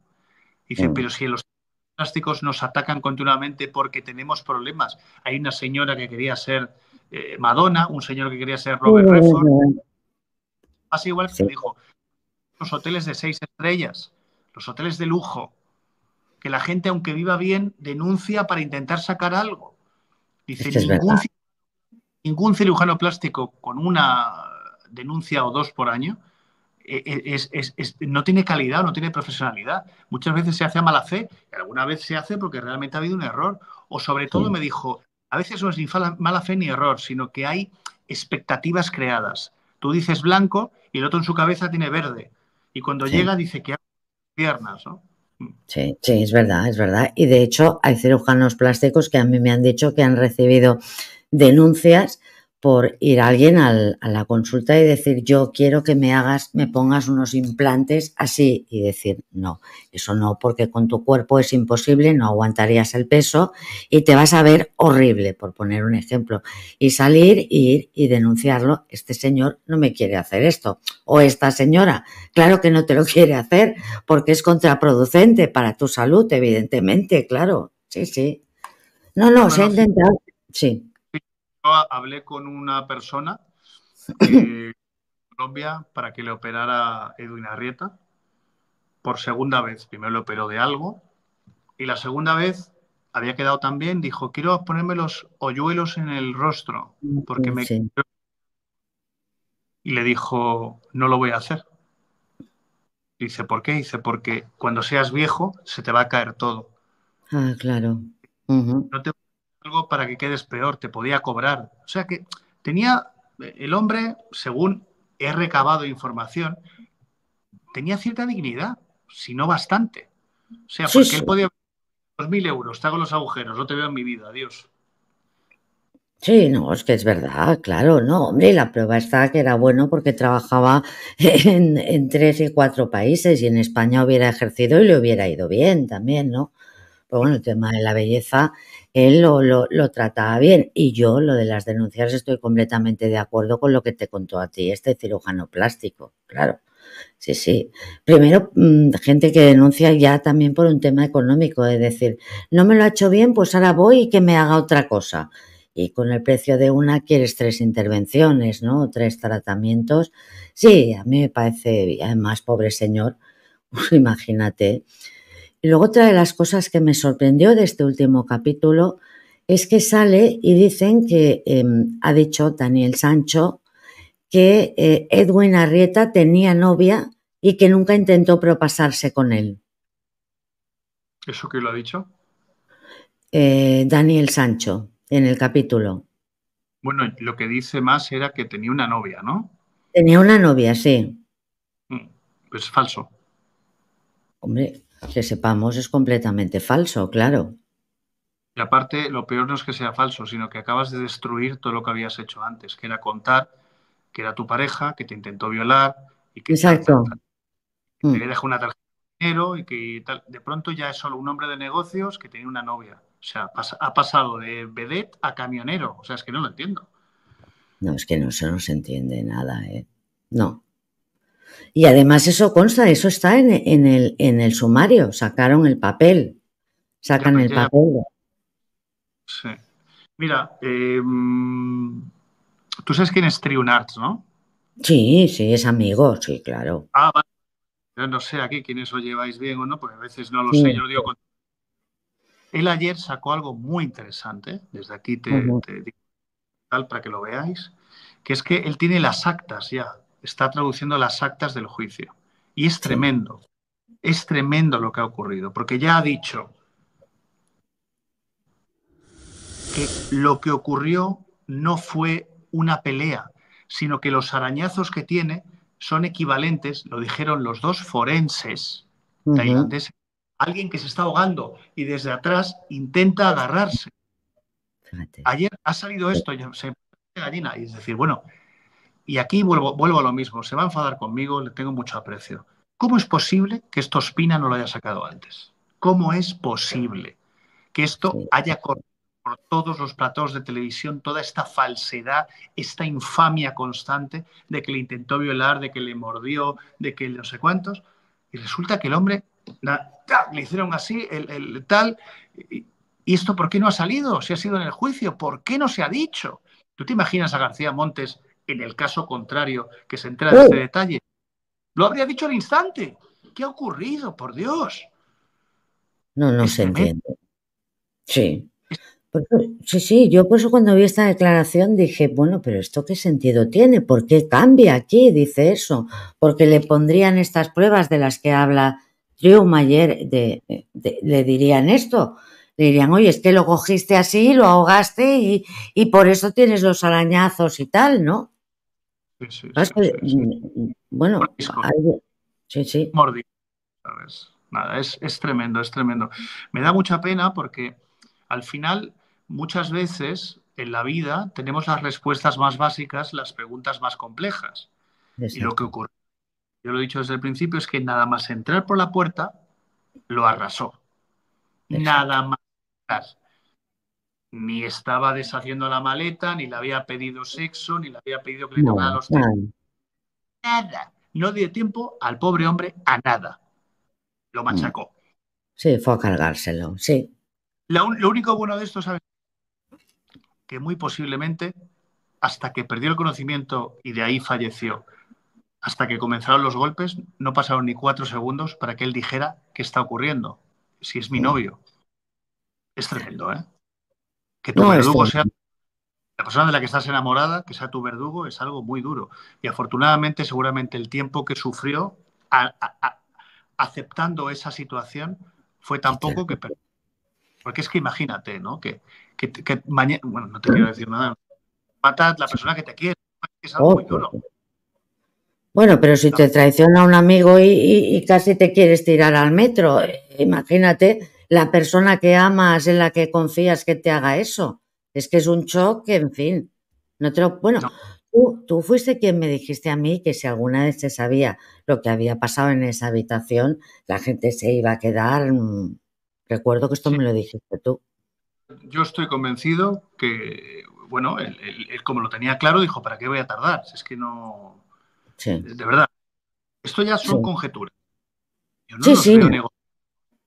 Dice, pero si los plásticos nos atacan continuamente porque tenemos problemas. Hay una señora que quería ser Madonna, un señor que quería ser Robert Redford. Así igual que dijo, los hoteles de 6 estrellas, los hoteles de lujo, que la gente, aunque viva bien, denuncia para intentar sacar algo. Dice, ningún cirujano plástico con una denuncia o 2 por año, no tiene calidad, no tiene profesionalidad. Muchas veces se hace a mala fe, y alguna vez se hace porque realmente ha habido un error. O sobre todo me dijo, a veces no es ni mala fe ni error, sino que hay expectativas creadas. Tú dices blanco y el otro en su cabeza tiene verde. Y cuando llega dice que hay piernas, ¿no? Sí, es verdad, es verdad. Y de hecho hay cirujanos plásticos que a mí me han dicho que han recibido denuncias por ir a alguien a la consulta y decir, yo quiero que me pongas unos implantes así, y decir, no, eso no, porque con tu cuerpo es imposible, no aguantarías el peso y te vas a ver horrible, por poner un ejemplo, y salir, ir y denunciarlo, este señor no me quiere hacer esto, o esta señora, claro que no te lo quiere hacer, porque es contraproducente para tu salud, evidentemente, claro, sí. No, se ha intentado, sí. Yo hablé con una persona de Colombia para que le operara Edwin Arrieta por segunda vez. Primero le operó de algo y la segunda vez había quedado tan bien, dijo, quiero ponerme los hoyuelos en el rostro porque me... Y le dijo, no lo voy a hacer. Dice, ¿por qué? Dice, porque cuando seas viejo se te va a caer todo. Ah, claro. No te... algo para que quedes peor, te podía cobrar. O sea que tenía, el hombre, según he recabado información, tenía cierta dignidad, si no bastante. O sea, porque él podía 2.000 euros, te hago los agujeros, no te veo en mi vida, adiós. Sí, no, es que es verdad, claro, no, hombre, y la prueba está que era bueno porque trabajaba en 3 y 4 países y en España hubiera ejercido y le hubiera ido bien también, ¿no? Pero bueno, el tema de la belleza, él lo trataba bien. Y yo, lo de las denuncias, estoy completamente de acuerdo con lo que te contó a ti este cirujano plástico, claro. Sí. Primero, gente que denuncia ya también por un tema económico, es decir, no me lo ha hecho bien, pues ahora voy y que me haga otra cosa. Y con el precio de una quieres 3 intervenciones, ¿no? 3 tratamientos. Sí, a mí me parece, además, pobre señor, imagínate. Y luego otra de las cosas que me sorprendió de este último capítulo es que sale y dicen que ha dicho Daniel Sancho que Edwin Arrieta tenía novia y que nunca intentó propasarse con él. ¿Eso qué lo ha dicho? Daniel Sancho, en el capítulo. Bueno, lo que dice más era que tenía una novia, ¿no? Tenía una novia, sí. Pues falso. Hombre... que sepamos, es completamente falso, claro. Y aparte, lo peor no es que sea falso, sino que acabas de destruir todo lo que habías hecho antes, que era contar que era tu pareja, que te intentó violar y que exacto. Te dejó una tarjeta de dinero y que tal. De pronto ya es solo un hombre de negocios que tenía una novia. O sea, ha pasado de vedette a camionero. O sea, es que no lo entiendo. No, es que no se nos entiende nada, ¿eh? No. Y además eso consta, eso está en el sumario. Sacaron el papel. Sacan el papel. Sí. Mira, tú sabes quién es Triunarts, ¿no? Sí, es amigo, sí, claro. Ah, vale. Yo no sé aquí quiénes os lleváis bien o no, porque a veces no lo sé, yo lo digo con... Él ayer sacó algo muy interesante, desde aquí te digo tal para que lo veáis, que es que él tiene las actas ya, está traduciendo las actas del juicio. Y es tremendo, es tremendo lo que ha ocurrido, porque ya ha dicho que lo que ocurrió no fue una pelea, sino que los arañazos que tiene son equivalentes, lo dijeron los dos forenses tailandeses, alguien que se está ahogando y desde atrás intenta agarrarse. Fíjate. Ayer ha salido esto, se me pone gallina, y es decir, bueno, y aquí vuelvo a lo mismo, se va a enfadar conmigo, le tengo mucho aprecio. ¿Cómo es posible que esto Ospina no lo haya sacado antes? ¿Cómo es posible que esto haya corrido por todos los platos de televisión, toda esta falsedad, esta infamia constante de que le intentó violar, de que le mordió, de que no sé cuántos, y resulta que el hombre le hicieron así, el tal, y esto por qué no ha salido? Si ha sido en el juicio, ¿por qué no se ha dicho? ¿Tú te imaginas a García Montes en el caso contrario, que se entera de este detalle? Lo habría dicho al instante. ¿Qué ha ocurrido? Por Dios. No se entiende. Sí. Sí, yo por eso cuando vi esta declaración dije, bueno, pero ¿esto qué sentido tiene? ¿Por qué cambia aquí? Dice eso, porque le pondrían estas pruebas de las que habla Triumayer, le dirían esto, le dirían, oye, es que lo cogiste así, lo ahogaste y por eso tienes los arañazos y tal, ¿no? Sí. Bueno, sí. Mordisco. Nada, es tremendo, es tremendo. Me da mucha pena porque al final... Muchas veces en la vida tenemos las respuestas más básicas, las preguntas más complejas. Exacto. Y lo que ocurrió, yo lo he dicho desde el principio, es que nada más entrar por la puerta, lo arrasó. Exacto. Nada más. Ni estaba deshaciendo la maleta, ni le había pedido sexo, ni le había pedido que le tocara los testigos. Nada. No dio tiempo al pobre hombre a nada. Lo machacó. Sí, fue a cargárselo, sí. Lo único bueno de esto, ¿sabes? Que muy posiblemente, hasta que perdió el conocimiento y de ahí falleció, hasta que comenzaron los golpes, no pasaron ni 4 segundos para que él dijera qué está ocurriendo, si es mi novio. Es tremendo, ¿eh? Que tu verdugo sea... La persona de la que estás enamorada, que sea tu verdugo, es algo muy duro. Y afortunadamente, seguramente el tiempo que sufrió aceptando esa situación fue tan poco que... Porque es que imagínate, ¿no? Que mañana... Bueno, no te quiero decir nada. Mata a la persona que te quiere. Es algo muy duro. Bueno, pero si te traiciona un amigo y casi te quieres tirar al metro, imagínate la persona que amas, en la que confías, que te haga eso. Es que es un shock, en fin. No te lo... Bueno, no. Tú fuiste quien me dijiste a mí que si alguna vez se sabía lo que había pasado en esa habitación, la gente se iba a quedar... Recuerdo que esto me lo dijiste tú. Yo estoy convencido que, bueno, él como lo tenía claro, dijo, ¿para qué voy a tardar? Si es que no... Sí. De verdad. Esto ya son conjeturas. Yo no los veo negociar.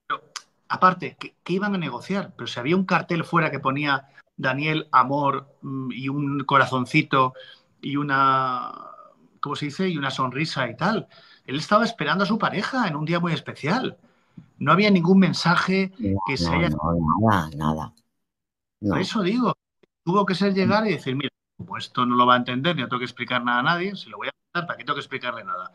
Pero, aparte, ¿qué iban a negociar? Pero si había un cartel fuera que ponía Daniel, amor, y un corazoncito, y una... ¿Cómo se dice? Y una sonrisa y tal. Él estaba esperando a su pareja en un día muy especial. No había ningún mensaje que se haya... No, nada. Por eso digo, tuvo que ser llegar y decir, mira, como esto no lo va a entender, ni no tengo que explicar nada a nadie, se lo voy a contar, ¿para qué tengo que explicarle nada?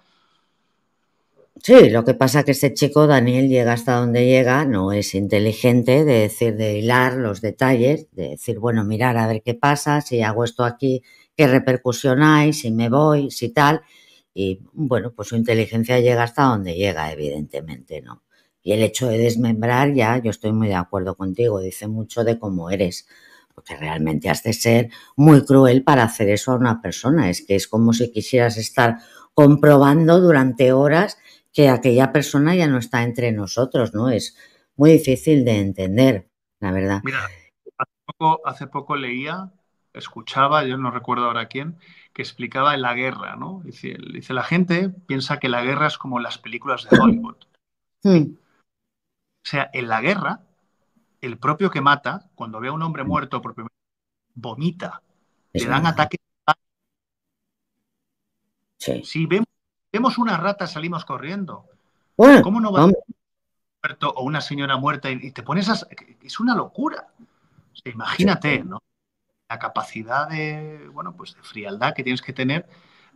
Sí, lo que pasa es que este chico, Daniel, llega hasta donde llega, no es inteligente de decir, de hilar los detalles, de decir, bueno, mirar a ver qué pasa, si hago esto aquí, qué repercusión hay, si me voy, si tal, y bueno, pues su inteligencia llega hasta donde llega, evidentemente, ¿no? Y el hecho de desmembrar, ya yo estoy muy de acuerdo contigo, dice mucho de cómo eres, porque realmente has de ser muy cruel para hacer eso a una persona. Es que es como si quisieras estar comprobando durante horas que aquella persona ya no está entre nosotros, ¿no? Es muy difícil de entender, la verdad. Mira, hace poco leía, escuchaba, yo no recuerdo ahora quién, que explicaba la guerra, ¿no? Dice, la gente piensa que la guerra es como las películas de Hollywood. Sí. O sea, en la guerra, el propio que mata, cuando ve a un hombre muerto por primera vez, vomita. Es le dan ataques. Sí. Si vemos una rata, salimos corriendo. Bueno, ¿cómo no va a ver un muerto o una señora muerta y te pones a... Es una locura. O sea, imagínate, ¿no? La capacidad de, bueno, pues de frialdad que tienes que tener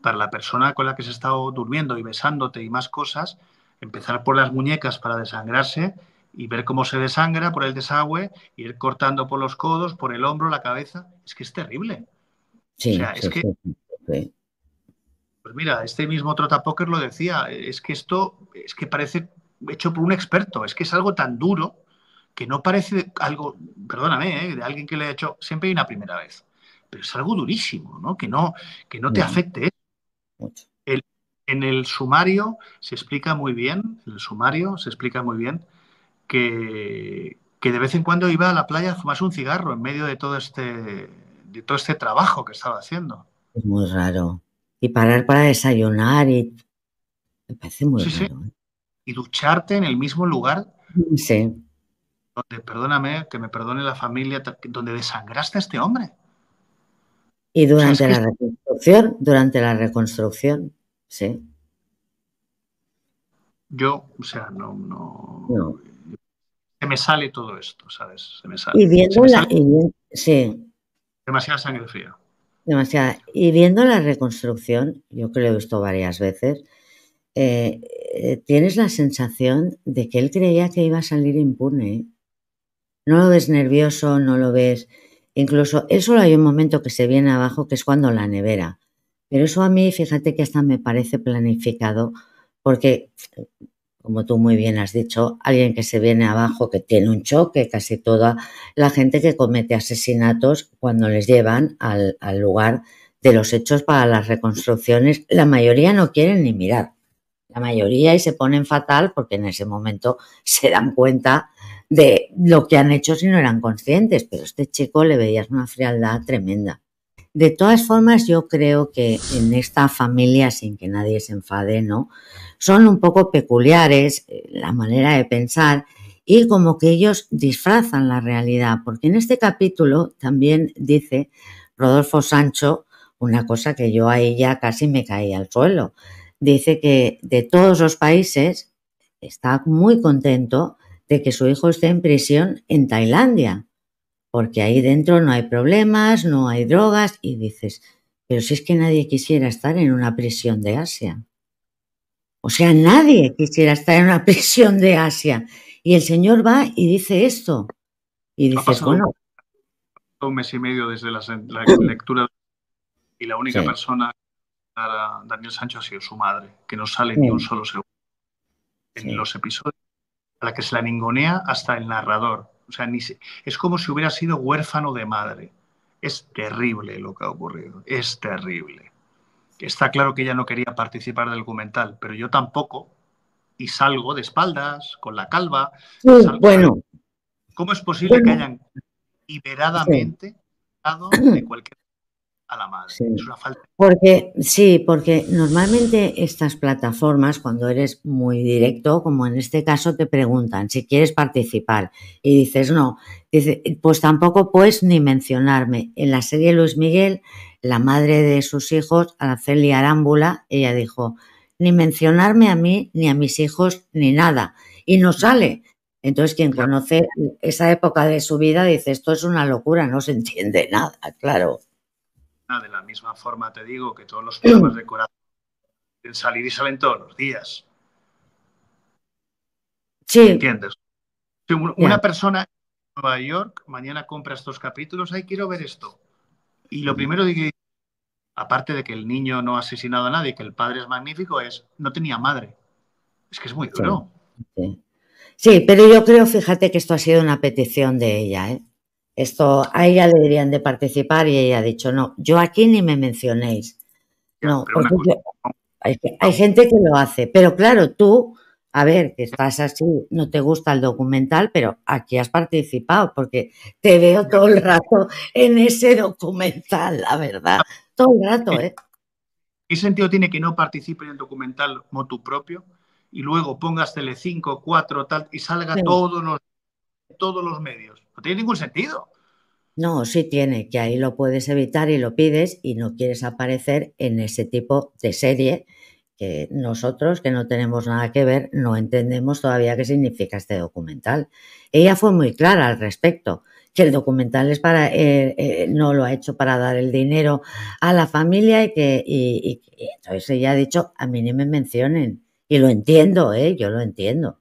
para la persona con la que has estado durmiendo y besándote y más cosas, empezar por las muñecas para desangrarse y ver cómo se desangra por el desagüe, ir cortando por los codos, por el hombro, la cabeza. Es que es terrible. Sí, o sea, sí, es que... Sí. Pues mira, este mismo Trotapoker lo decía, es que esto es que parece hecho por un experto, es que es algo tan duro que no parece algo, perdóname, de alguien que le ha hecho, siempre hay una primera vez, pero es algo durísimo, ¿no? Que no te afecte. En el sumario se explica muy bien, que de vez en cuando iba a la playa a fumarse un cigarro en medio de todo este trabajo que estaba haciendo. Es muy raro. Y parar para desayunar y... Me parece muy raro. Sí. Y ducharte en el mismo lugar. Sí. Donde, perdóname, que me perdone la familia, donde desangraste a este hombre. Y durante la reconstrucción, sí. Yo, o sea, no. Se me sale todo esto, ¿sabes? Se me sale. Y viendo la... Sí. Demasiada sangre fría. Demasiada. Y viendo la reconstrucción, yo que lo he visto varias veces, tienes la sensación de que él creía que iba a salir impune, ¿eh? No lo ves nervioso, no lo ves... Incluso, él solo hay un momento que se viene abajo, que es cuando la nevera. Pero eso a mí, fíjate que hasta me parece planificado, porque, como tú muy bien has dicho, alguien que se viene abajo, que tiene un choque, casi toda la gente que comete asesinatos, cuando les llevan al lugar de los hechos para las reconstrucciones, la mayoría no quieren ni mirar. La mayoría, y se ponen fatal porque en ese momento se dan cuenta de lo que han hecho si no eran conscientes. Pero a este chico le veías una frialdad tremenda. De todas formas, yo creo que en esta familia, sin que nadie se enfade, ¿no?, son un poco peculiares la manera de pensar y como que ellos disfrazan la realidad. Porque en este capítulo también dice Rodolfo Sancho una cosa que yo ahí ya casi me caí al suelo. Dice que de todos los países está muy contento de que su hijo esté en prisión en Tailandia, porque ahí dentro no hay problemas, no hay drogas, y dices, pero si es que nadie quisiera estar en una prisión de Asia. O sea, nadie quisiera estar en una prisión de Asia. Y el señor va y dice esto. Y dices, bueno... Un mes y medio desde la lectura, y la única persona que a Daniel Sancho ha sido su madre, que no sale ni un solo segundo en los episodios, a la que se la ningunea hasta el narrador. O sea, es como si hubiera sido huérfano de madre. Es terrible lo que ha ocurrido. Es terrible. Está claro que ella no quería participar del documental, pero yo tampoco. Y salgo de espaldas, con la calva. Sí, bueno. ¿Cómo es posible que hayan liberadamente dado de cualquier a la madre? Sí. Es una falta. Porque normalmente estas plataformas, cuando eres muy directo, como en este caso, te preguntan si quieres participar y dices no. Dice, pues tampoco puedes ni mencionarme. En la serie Luis Miguel, la madre de sus hijos, Araceli Arámbula, ella dijo, ni mencionarme a mí, ni a mis hijos, ni nada. Y no sale. Entonces, quien conoce esa época de su vida dice, esto es una locura, no se entiende nada, claro. De la misma forma te digo que todos los problemas de corazón pueden salir y salen todos los días. Sí. ¿Entiendes? Si una persona en Nueva York mañana compra estos capítulos, ay, quiero ver esto. Y lo primero que, aparte de que el niño no ha asesinado a nadie, que el padre es magnífico, es, no tenía madre. Es que es muy duro. Sí. Sí, pero yo creo, fíjate, que esto ha sido una petición de ella, ¿eh? Esto, a ella le deberían de participar y ella ha dicho, no, yo aquí ni me mencionéis. No, porque hay gente que lo hace, pero claro, tú, a ver, que estás así, no te gusta el documental, pero aquí has participado, porque te veo todo el rato en ese documental, la verdad, todo el rato, ¿eh? ¿Qué sentido tiene que no participe en el documental motu propio y luego pongas Telecinco, 4, tal, y salga todos los medios? No tiene ningún sentido. No, sí tiene, que ahí lo puedes evitar y lo pides y no quieres aparecer en ese tipo de serie que nosotros, que no tenemos nada que ver, no entendemos todavía qué significa este documental. Ella fue muy clara al respecto, que el documental es para no lo ha hecho para dar el dinero a la familia y entonces ella ha dicho, a mí ni me mencionen. Y lo entiendo, yo lo entiendo,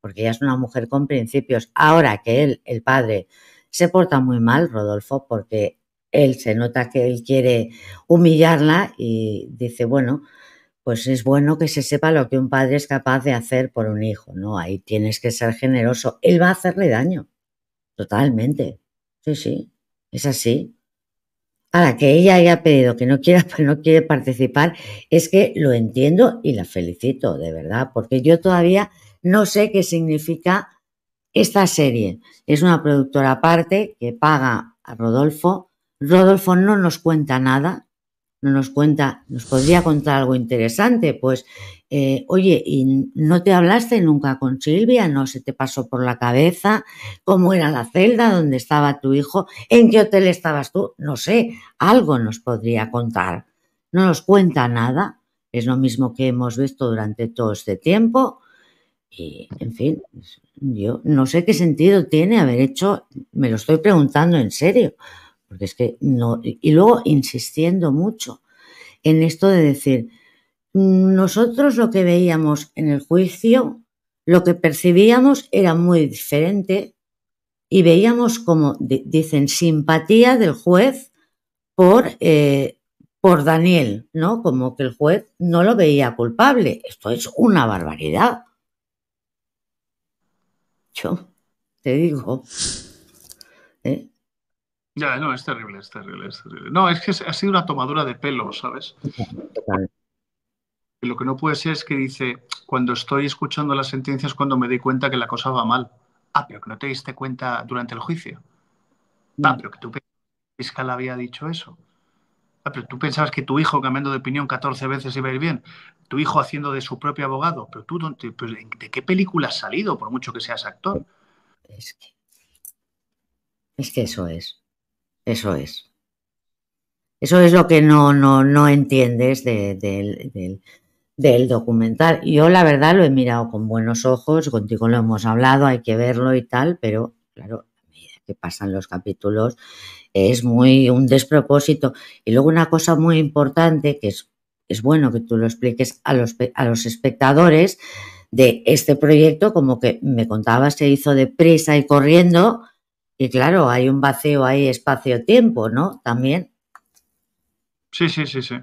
porque ella es una mujer con principios. Ahora que él, el padre, se porta muy mal, Rodolfo, porque él se nota que él quiere humillarla y dice, bueno, pues es bueno que se sepa lo que un padre es capaz de hacer por un hijo, ¿no? Ahí tienes que ser generoso. Él va a hacerle daño, totalmente. Sí, sí, es así. Ahora, que ella haya pedido que no quiere participar, es que lo entiendo y la felicito, de verdad, porque yo todavía no sé qué significa esta serie. Es una productora aparte que paga a Rodolfo. Rodolfo no nos cuenta nada, nos podría contar algo interesante, pues, oye, ¿y no te hablaste nunca con Silvia? ¿No se te pasó por la cabeza cómo era la celda, dónde estaba tu hijo, en qué hotel estabas tú? No sé, algo nos podría contar. No nos cuenta nada, es lo mismo que hemos visto durante todo este tiempo. Y, en fin, yo no sé qué sentido tiene haber hecho, me lo estoy preguntando en serio, porque es que no. Y luego insistiendo mucho en esto de decir, nosotros lo que veíamos en el juicio, lo que percibíamos era muy diferente y veíamos, como dicen, simpatía del juez por Daniel, ¿no? Como que el juez no lo veía culpable. Esto es una barbaridad. Yo te digo, ya, no, es terrible, es terrible, es terrible. No, es que ha sido una tomadura de pelo, ¿sabes? Lo que no puede ser es que dice, cuando estoy escuchando las sentencias, cuando me di cuenta que la cosa va mal. Ah, pero que no te diste cuenta durante el juicio. Ah, pero que tú pensabas que el fiscal había dicho eso. Ah, pero tú pensabas que tu hijo cambiando de opinión 14 veces iba a ir bien. Tu hijo haciendo de su propio abogado. Pero tú, ¿de qué película has salido, por mucho que seas actor? Es que eso es. Eso es. Eso es lo que no entiendes del documental. Yo, la verdad, lo he mirado con buenos ojos. Contigo lo hemos hablado, hay que verlo y tal, pero, claro, a medida que pasan los capítulos, es muy un despropósito. Y luego una cosa muy importante, que es bueno que tú lo expliques a los espectadores de este proyecto, como que me contabas, se hizo deprisa y corriendo. Y claro, hay un vacío ahí, espacio-tiempo, ¿no? También. Sí, sí, sí, sí.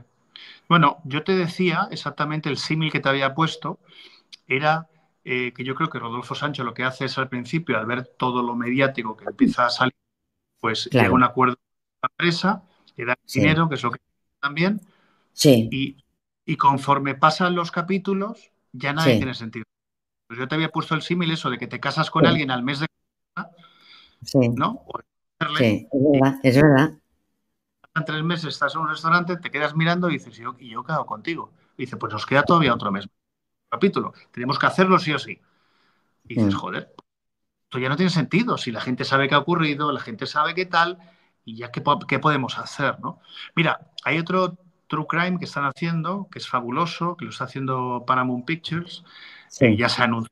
Bueno, yo te decía exactamente el símil que te había puesto. Era que yo creo que Rodolfo Sancho lo que hace es, al principio, al ver todo lo mediático que empieza a salir, pues llega un acuerdo con la empresa, le da dinero, que es lo que también. Sí. Y conforme pasan los capítulos, ya nada tiene sentido. Pues yo te había puesto el símil eso de que te casas con alguien al mes de... Sí. ¿No? Sí, es verdad. En 3 meses estás en un restaurante, te quedas mirando y dices, ¿y yo quedo contigo? Y dice, pues nos queda todavía otro mes. Capítulo, tenemos que hacerlo sí o sí. Y dices, joder, esto ya no tiene sentido. Si la gente sabe qué ha ocurrido, la gente sabe qué tal, y ya qué podemos hacer, ¿no? Mira, hay otro true crime que están haciendo, que es fabuloso, que lo está haciendo Paramount Pictures, y ya se anunció.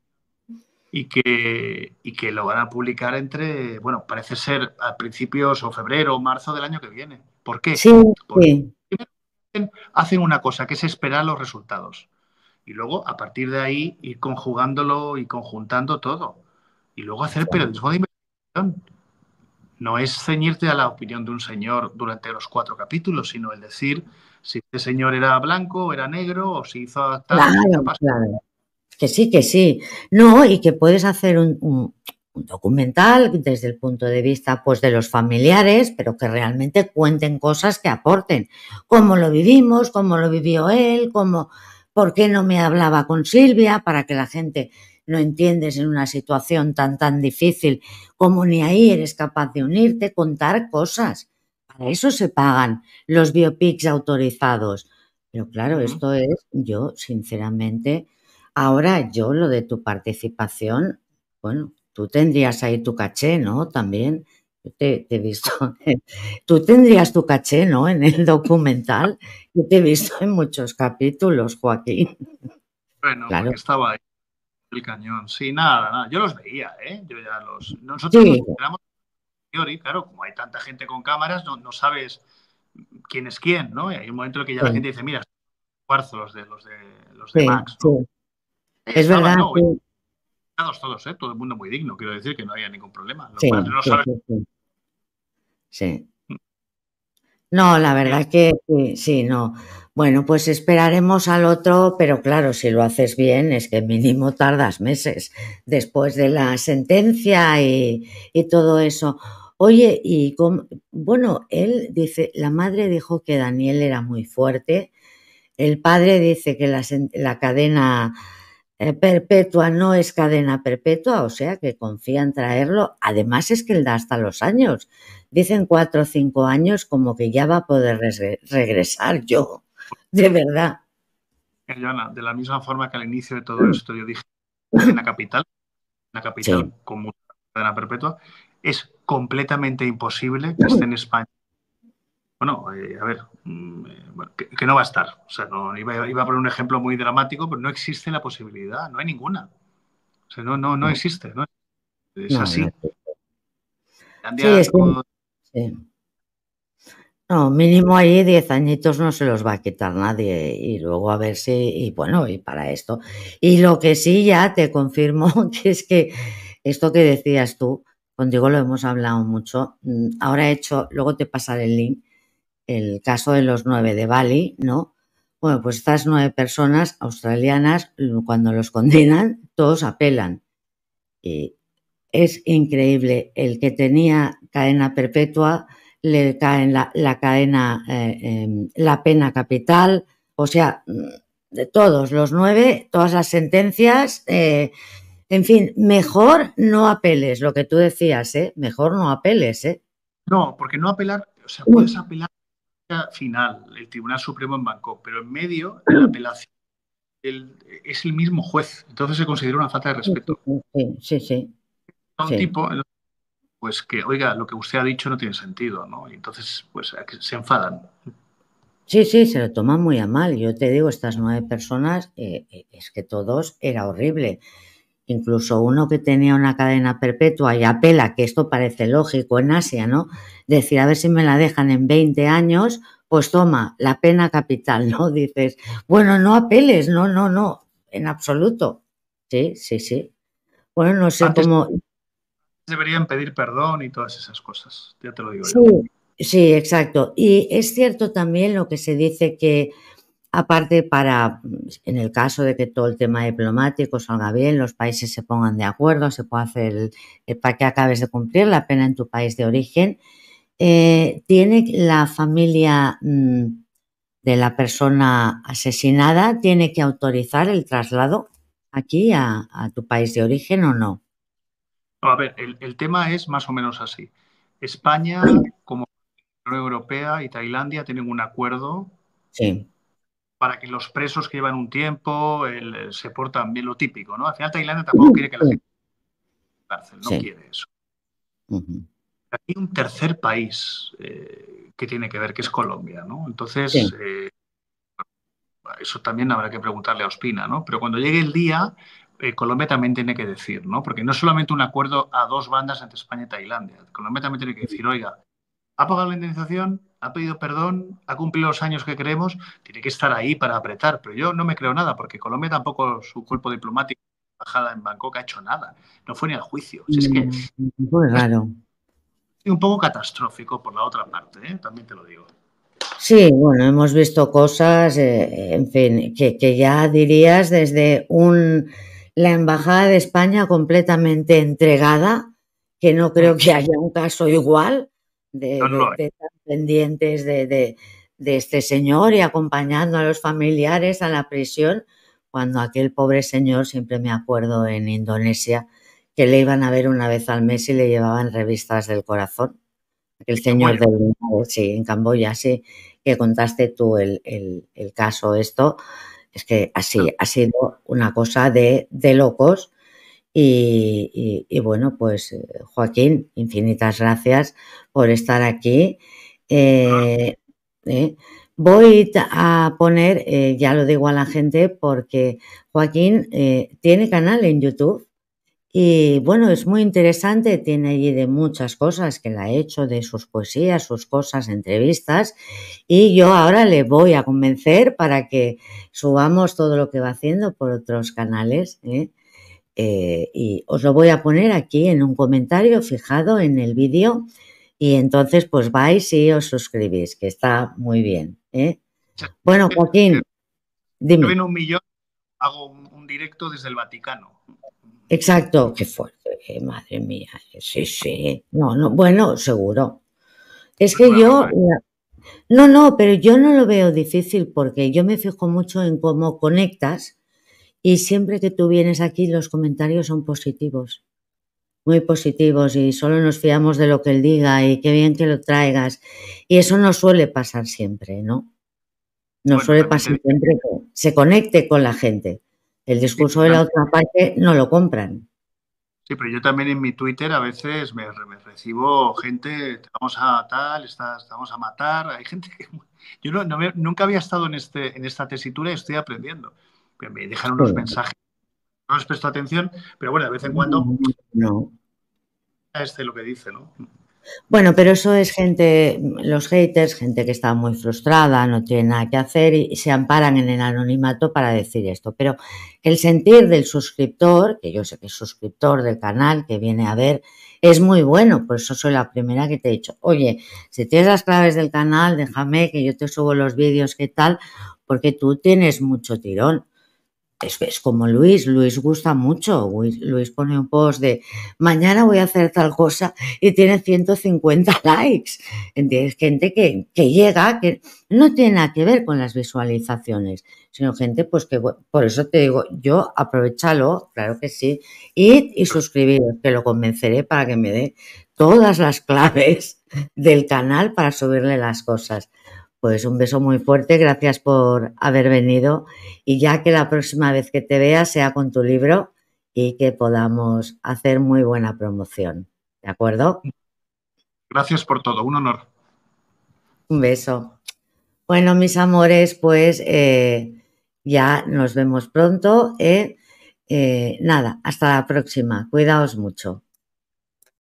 Y que lo van a publicar entre, bueno, parece ser a principios o febrero o marzo del año que viene. ¿Por qué? Sí, porque hacen una cosa, que es esperar los resultados. Y luego, a partir de ahí, ir conjugándolo y conjuntando todo. Y luego hacer periodismo de investigación. No es ceñirte a la opinión de un señor durante los 4 capítulos, sino el decir si este señor era blanco, era negro, o si hizo... Claro, que sí, no, y que puedes hacer un documental desde el punto de vista pues de los familiares, pero que realmente cuenten cosas que aporten, cómo lo vivimos, cómo lo vivió él, cómo, por qué no me hablaba con Silvia, para que la gente no entiendes en una situación tan difícil como ni ahí eres capaz de unirte, contar cosas. Para eso se pagan los biopics autorizados. Pero claro, esto es, yo sinceramente, ahora yo lo de tu participación, bueno, tú tendrías ahí tu caché, ¿no? También, te he visto, tú tendrías tu caché, ¿no? En el documental, yo te he visto en muchos capítulos, Joaquín. Bueno, claro, porque estaba ahí. El cañón, sí, nada, yo los veía, ¿eh? Yo ya los... Nosotros sí nos enteramos a priori, claro, como hay tanta gente con cámaras, no sabes quién es quién, ¿no? Y hay un momento en el que ya sí, la gente dice, mira, cuarzo los de sí, Max, ¿no? Sí. Es verdad. No, que... todos, ¿eh? Todo el mundo muy digno, quiero decir que no había ningún problema. Sí, no, sí, sabes... sí. No, la verdad es que sí, no. Bueno, pues esperaremos al otro, pero claro, si lo haces bien es que mínimo tardas meses después de la sentencia y todo eso. Oye, y bueno, él dice, la madre dijo que Daniel era muy fuerte, el padre dice que la cadena perpetua no es cadena perpetua, o sea que confía en traerlo. Además es que él da hasta los años, dicen 4 o 5 años, como que ya va a poder regresar yo. De verdad. Joana, de la misma forma que al inicio de todo esto yo dije, en la capital sí, con mucha cadena perpetua, es completamente imposible que esté en España. Bueno, a ver, que no va a estar. O sea, no, iba a poner un ejemplo muy dramático, pero no existe la posibilidad, no hay ninguna. O sea, no existe, ¿no? Es así. Sí. No, mínimo ahí 10 añitos no se los va a quitar nadie y luego a ver si, y bueno, y para esto. Y lo que sí ya te confirmo que es que esto que decías tú, contigo lo hemos hablado mucho, ahora luego te pasaré el link, el caso de los 9 de Bali, ¿no? Bueno, pues estas 9 personas australianas, cuando los condenan, todos apelan. Y es increíble, el que tenía cadena perpetua le caen la pena capital, o sea, de todos los 9, todas las sentencias, en fin, mejor no apeles, lo que tú decías, mejor no apeles, No, porque no apelar, o sea, puedes apelar al final, el Tribunal Supremo en Bangkok, pero en medio de la apelación es el mismo juez, entonces se considera una falta de respeto. Sí. Un tipo... pues que, oiga, lo que usted ha dicho no tiene sentido, ¿no? Y entonces, pues, se enfadan. Sí, se lo toman muy a mal. Yo te digo, estas 9 personas, es que todos era horrible. Incluso uno que tenía una cadena perpetua y apela, que esto parece lógico en Asia, ¿no? Decir, a ver si me la dejan en 20 años, pues toma, la pena capital, ¿no? Dices, bueno, no apeles, no, en absoluto. Sí. Bueno, no sé cómo... deberían pedir perdón y todas esas cosas, ya te lo digo. Sí, exacto. Y es cierto también lo que se dice que, aparte en el caso de que todo el tema diplomático salga bien, los países se pongan de acuerdo, se puede hacer para que acabes de cumplir la pena en tu país de origen, tiene la familia de la persona asesinada, tiene que autorizar el traslado aquí a tu país de origen o no. No, a ver, el tema es más o menos así. España, como la Unión Europea y Tailandia, tienen un acuerdo para que los presos que llevan un tiempo se portan bien, lo típico, ¿no? Al final Tailandia tampoco quiere que la gente en la cárcel, no quiere eso. Hay un tercer país que tiene que ver, que es Colombia, ¿no? Entonces, eso también habrá que preguntarle a Ospina, ¿no? Pero cuando llegue el día... Colombia también tiene que decir, ¿no? Porque no es solamente un acuerdo a 2 bandas entre España y Tailandia. Colombia también tiene que decir, oiga, ha pagado la indemnización, ha pedido perdón, ha cumplido los años que queremos, tiene que estar ahí para apretar. Pero yo no me creo nada, porque Colombia tampoco, su cuerpo diplomático, embajada en Bangkok, ha hecho nada. No fue ni al juicio. Si es que... Muy raro. Un poco catastrófico por la otra parte, también te lo digo. Sí, bueno, hemos visto cosas, en fin, que ya dirías desde la Embajada de España completamente entregada, que no creo que haya un caso igual de estar pendientes de este señor y acompañando a los familiares a la prisión, cuando aquel pobre señor, siempre me acuerdo en Indonesia, que le iban a ver una vez al mes y le llevaban revistas del corazón. Aquel señor sí, en Camboya, sí, que contaste tú el caso esto. Es que así ha sido una cosa de locos. Y bueno, pues Joaquín, infinitas gracias por estar aquí. Voy a poner, ya lo digo a la gente, porque Joaquín tiene canal en YouTube y bueno, es muy interesante, tiene allí de muchas cosas que la ha hecho, de sus poesías, sus cosas, entrevistas, y yo ahora le voy a convencer para que subamos todo lo que va haciendo por otros canales, y os lo voy a poner aquí en un comentario fijado en el vídeo. Y entonces, pues vais y os suscribís, que está muy bien, ¿eh? Bueno, Joaquín, dime. En 1.000.000 hago un directo desde el Vaticano. Exacto, qué fuerte, madre mía. Sí, sí. No, no, bueno, seguro. Es que yo... No, pero yo no lo veo difícil porque yo me fijo mucho en cómo conectas y siempre que tú vienes aquí los comentarios son positivos. Muy positivos y solo nos fiamos de lo que él diga y qué bien que lo traigas. Y eso no suele pasar siempre, ¿no? No suele pasar siempre que se conecte con la gente. El discurso de la otra parte no lo compran. Sí, pero yo también en mi Twitter a veces me recibo gente, te vamos a tal, te vamos a matar. Hay gente que... Yo nunca había estado en esta tesitura y estoy aprendiendo. Me dejan unos mensajes. No les presto atención, pero bueno, de vez en cuando... No. Lo que dice, ¿no? Bueno, pero eso es gente, los haters, gente que está muy frustrada, no tiene nada que hacer y se amparan en el anonimato para decir esto. Pero el sentir del suscriptor, que yo sé que es suscriptor del canal, que viene a ver, es muy bueno. Por eso soy la primera que te he dicho, oye, si tienes las claves del canal, déjame que yo te subo los vídeos, qué tal, porque tú tienes mucho tirón. Es como Luis gusta mucho. Luis pone un post de mañana voy a hacer tal cosa y tiene 150 likes. Entonces, gente que llega, que no tiene nada que ver con las visualizaciones, sino gente pues que, por eso te digo, yo aprovechalo, claro que sí, y suscribiros, que lo convenceré para que me dé todas las claves del canal para subirle las cosas. Pues un beso muy fuerte, gracias por haber venido y ya que la próxima vez que te vea sea con tu libro y que podamos hacer muy buena promoción, ¿de acuerdo? Gracias por todo, un honor. Un beso. Bueno, mis amores, pues ya nos vemos pronto. Nada, hasta la próxima, cuidaos mucho.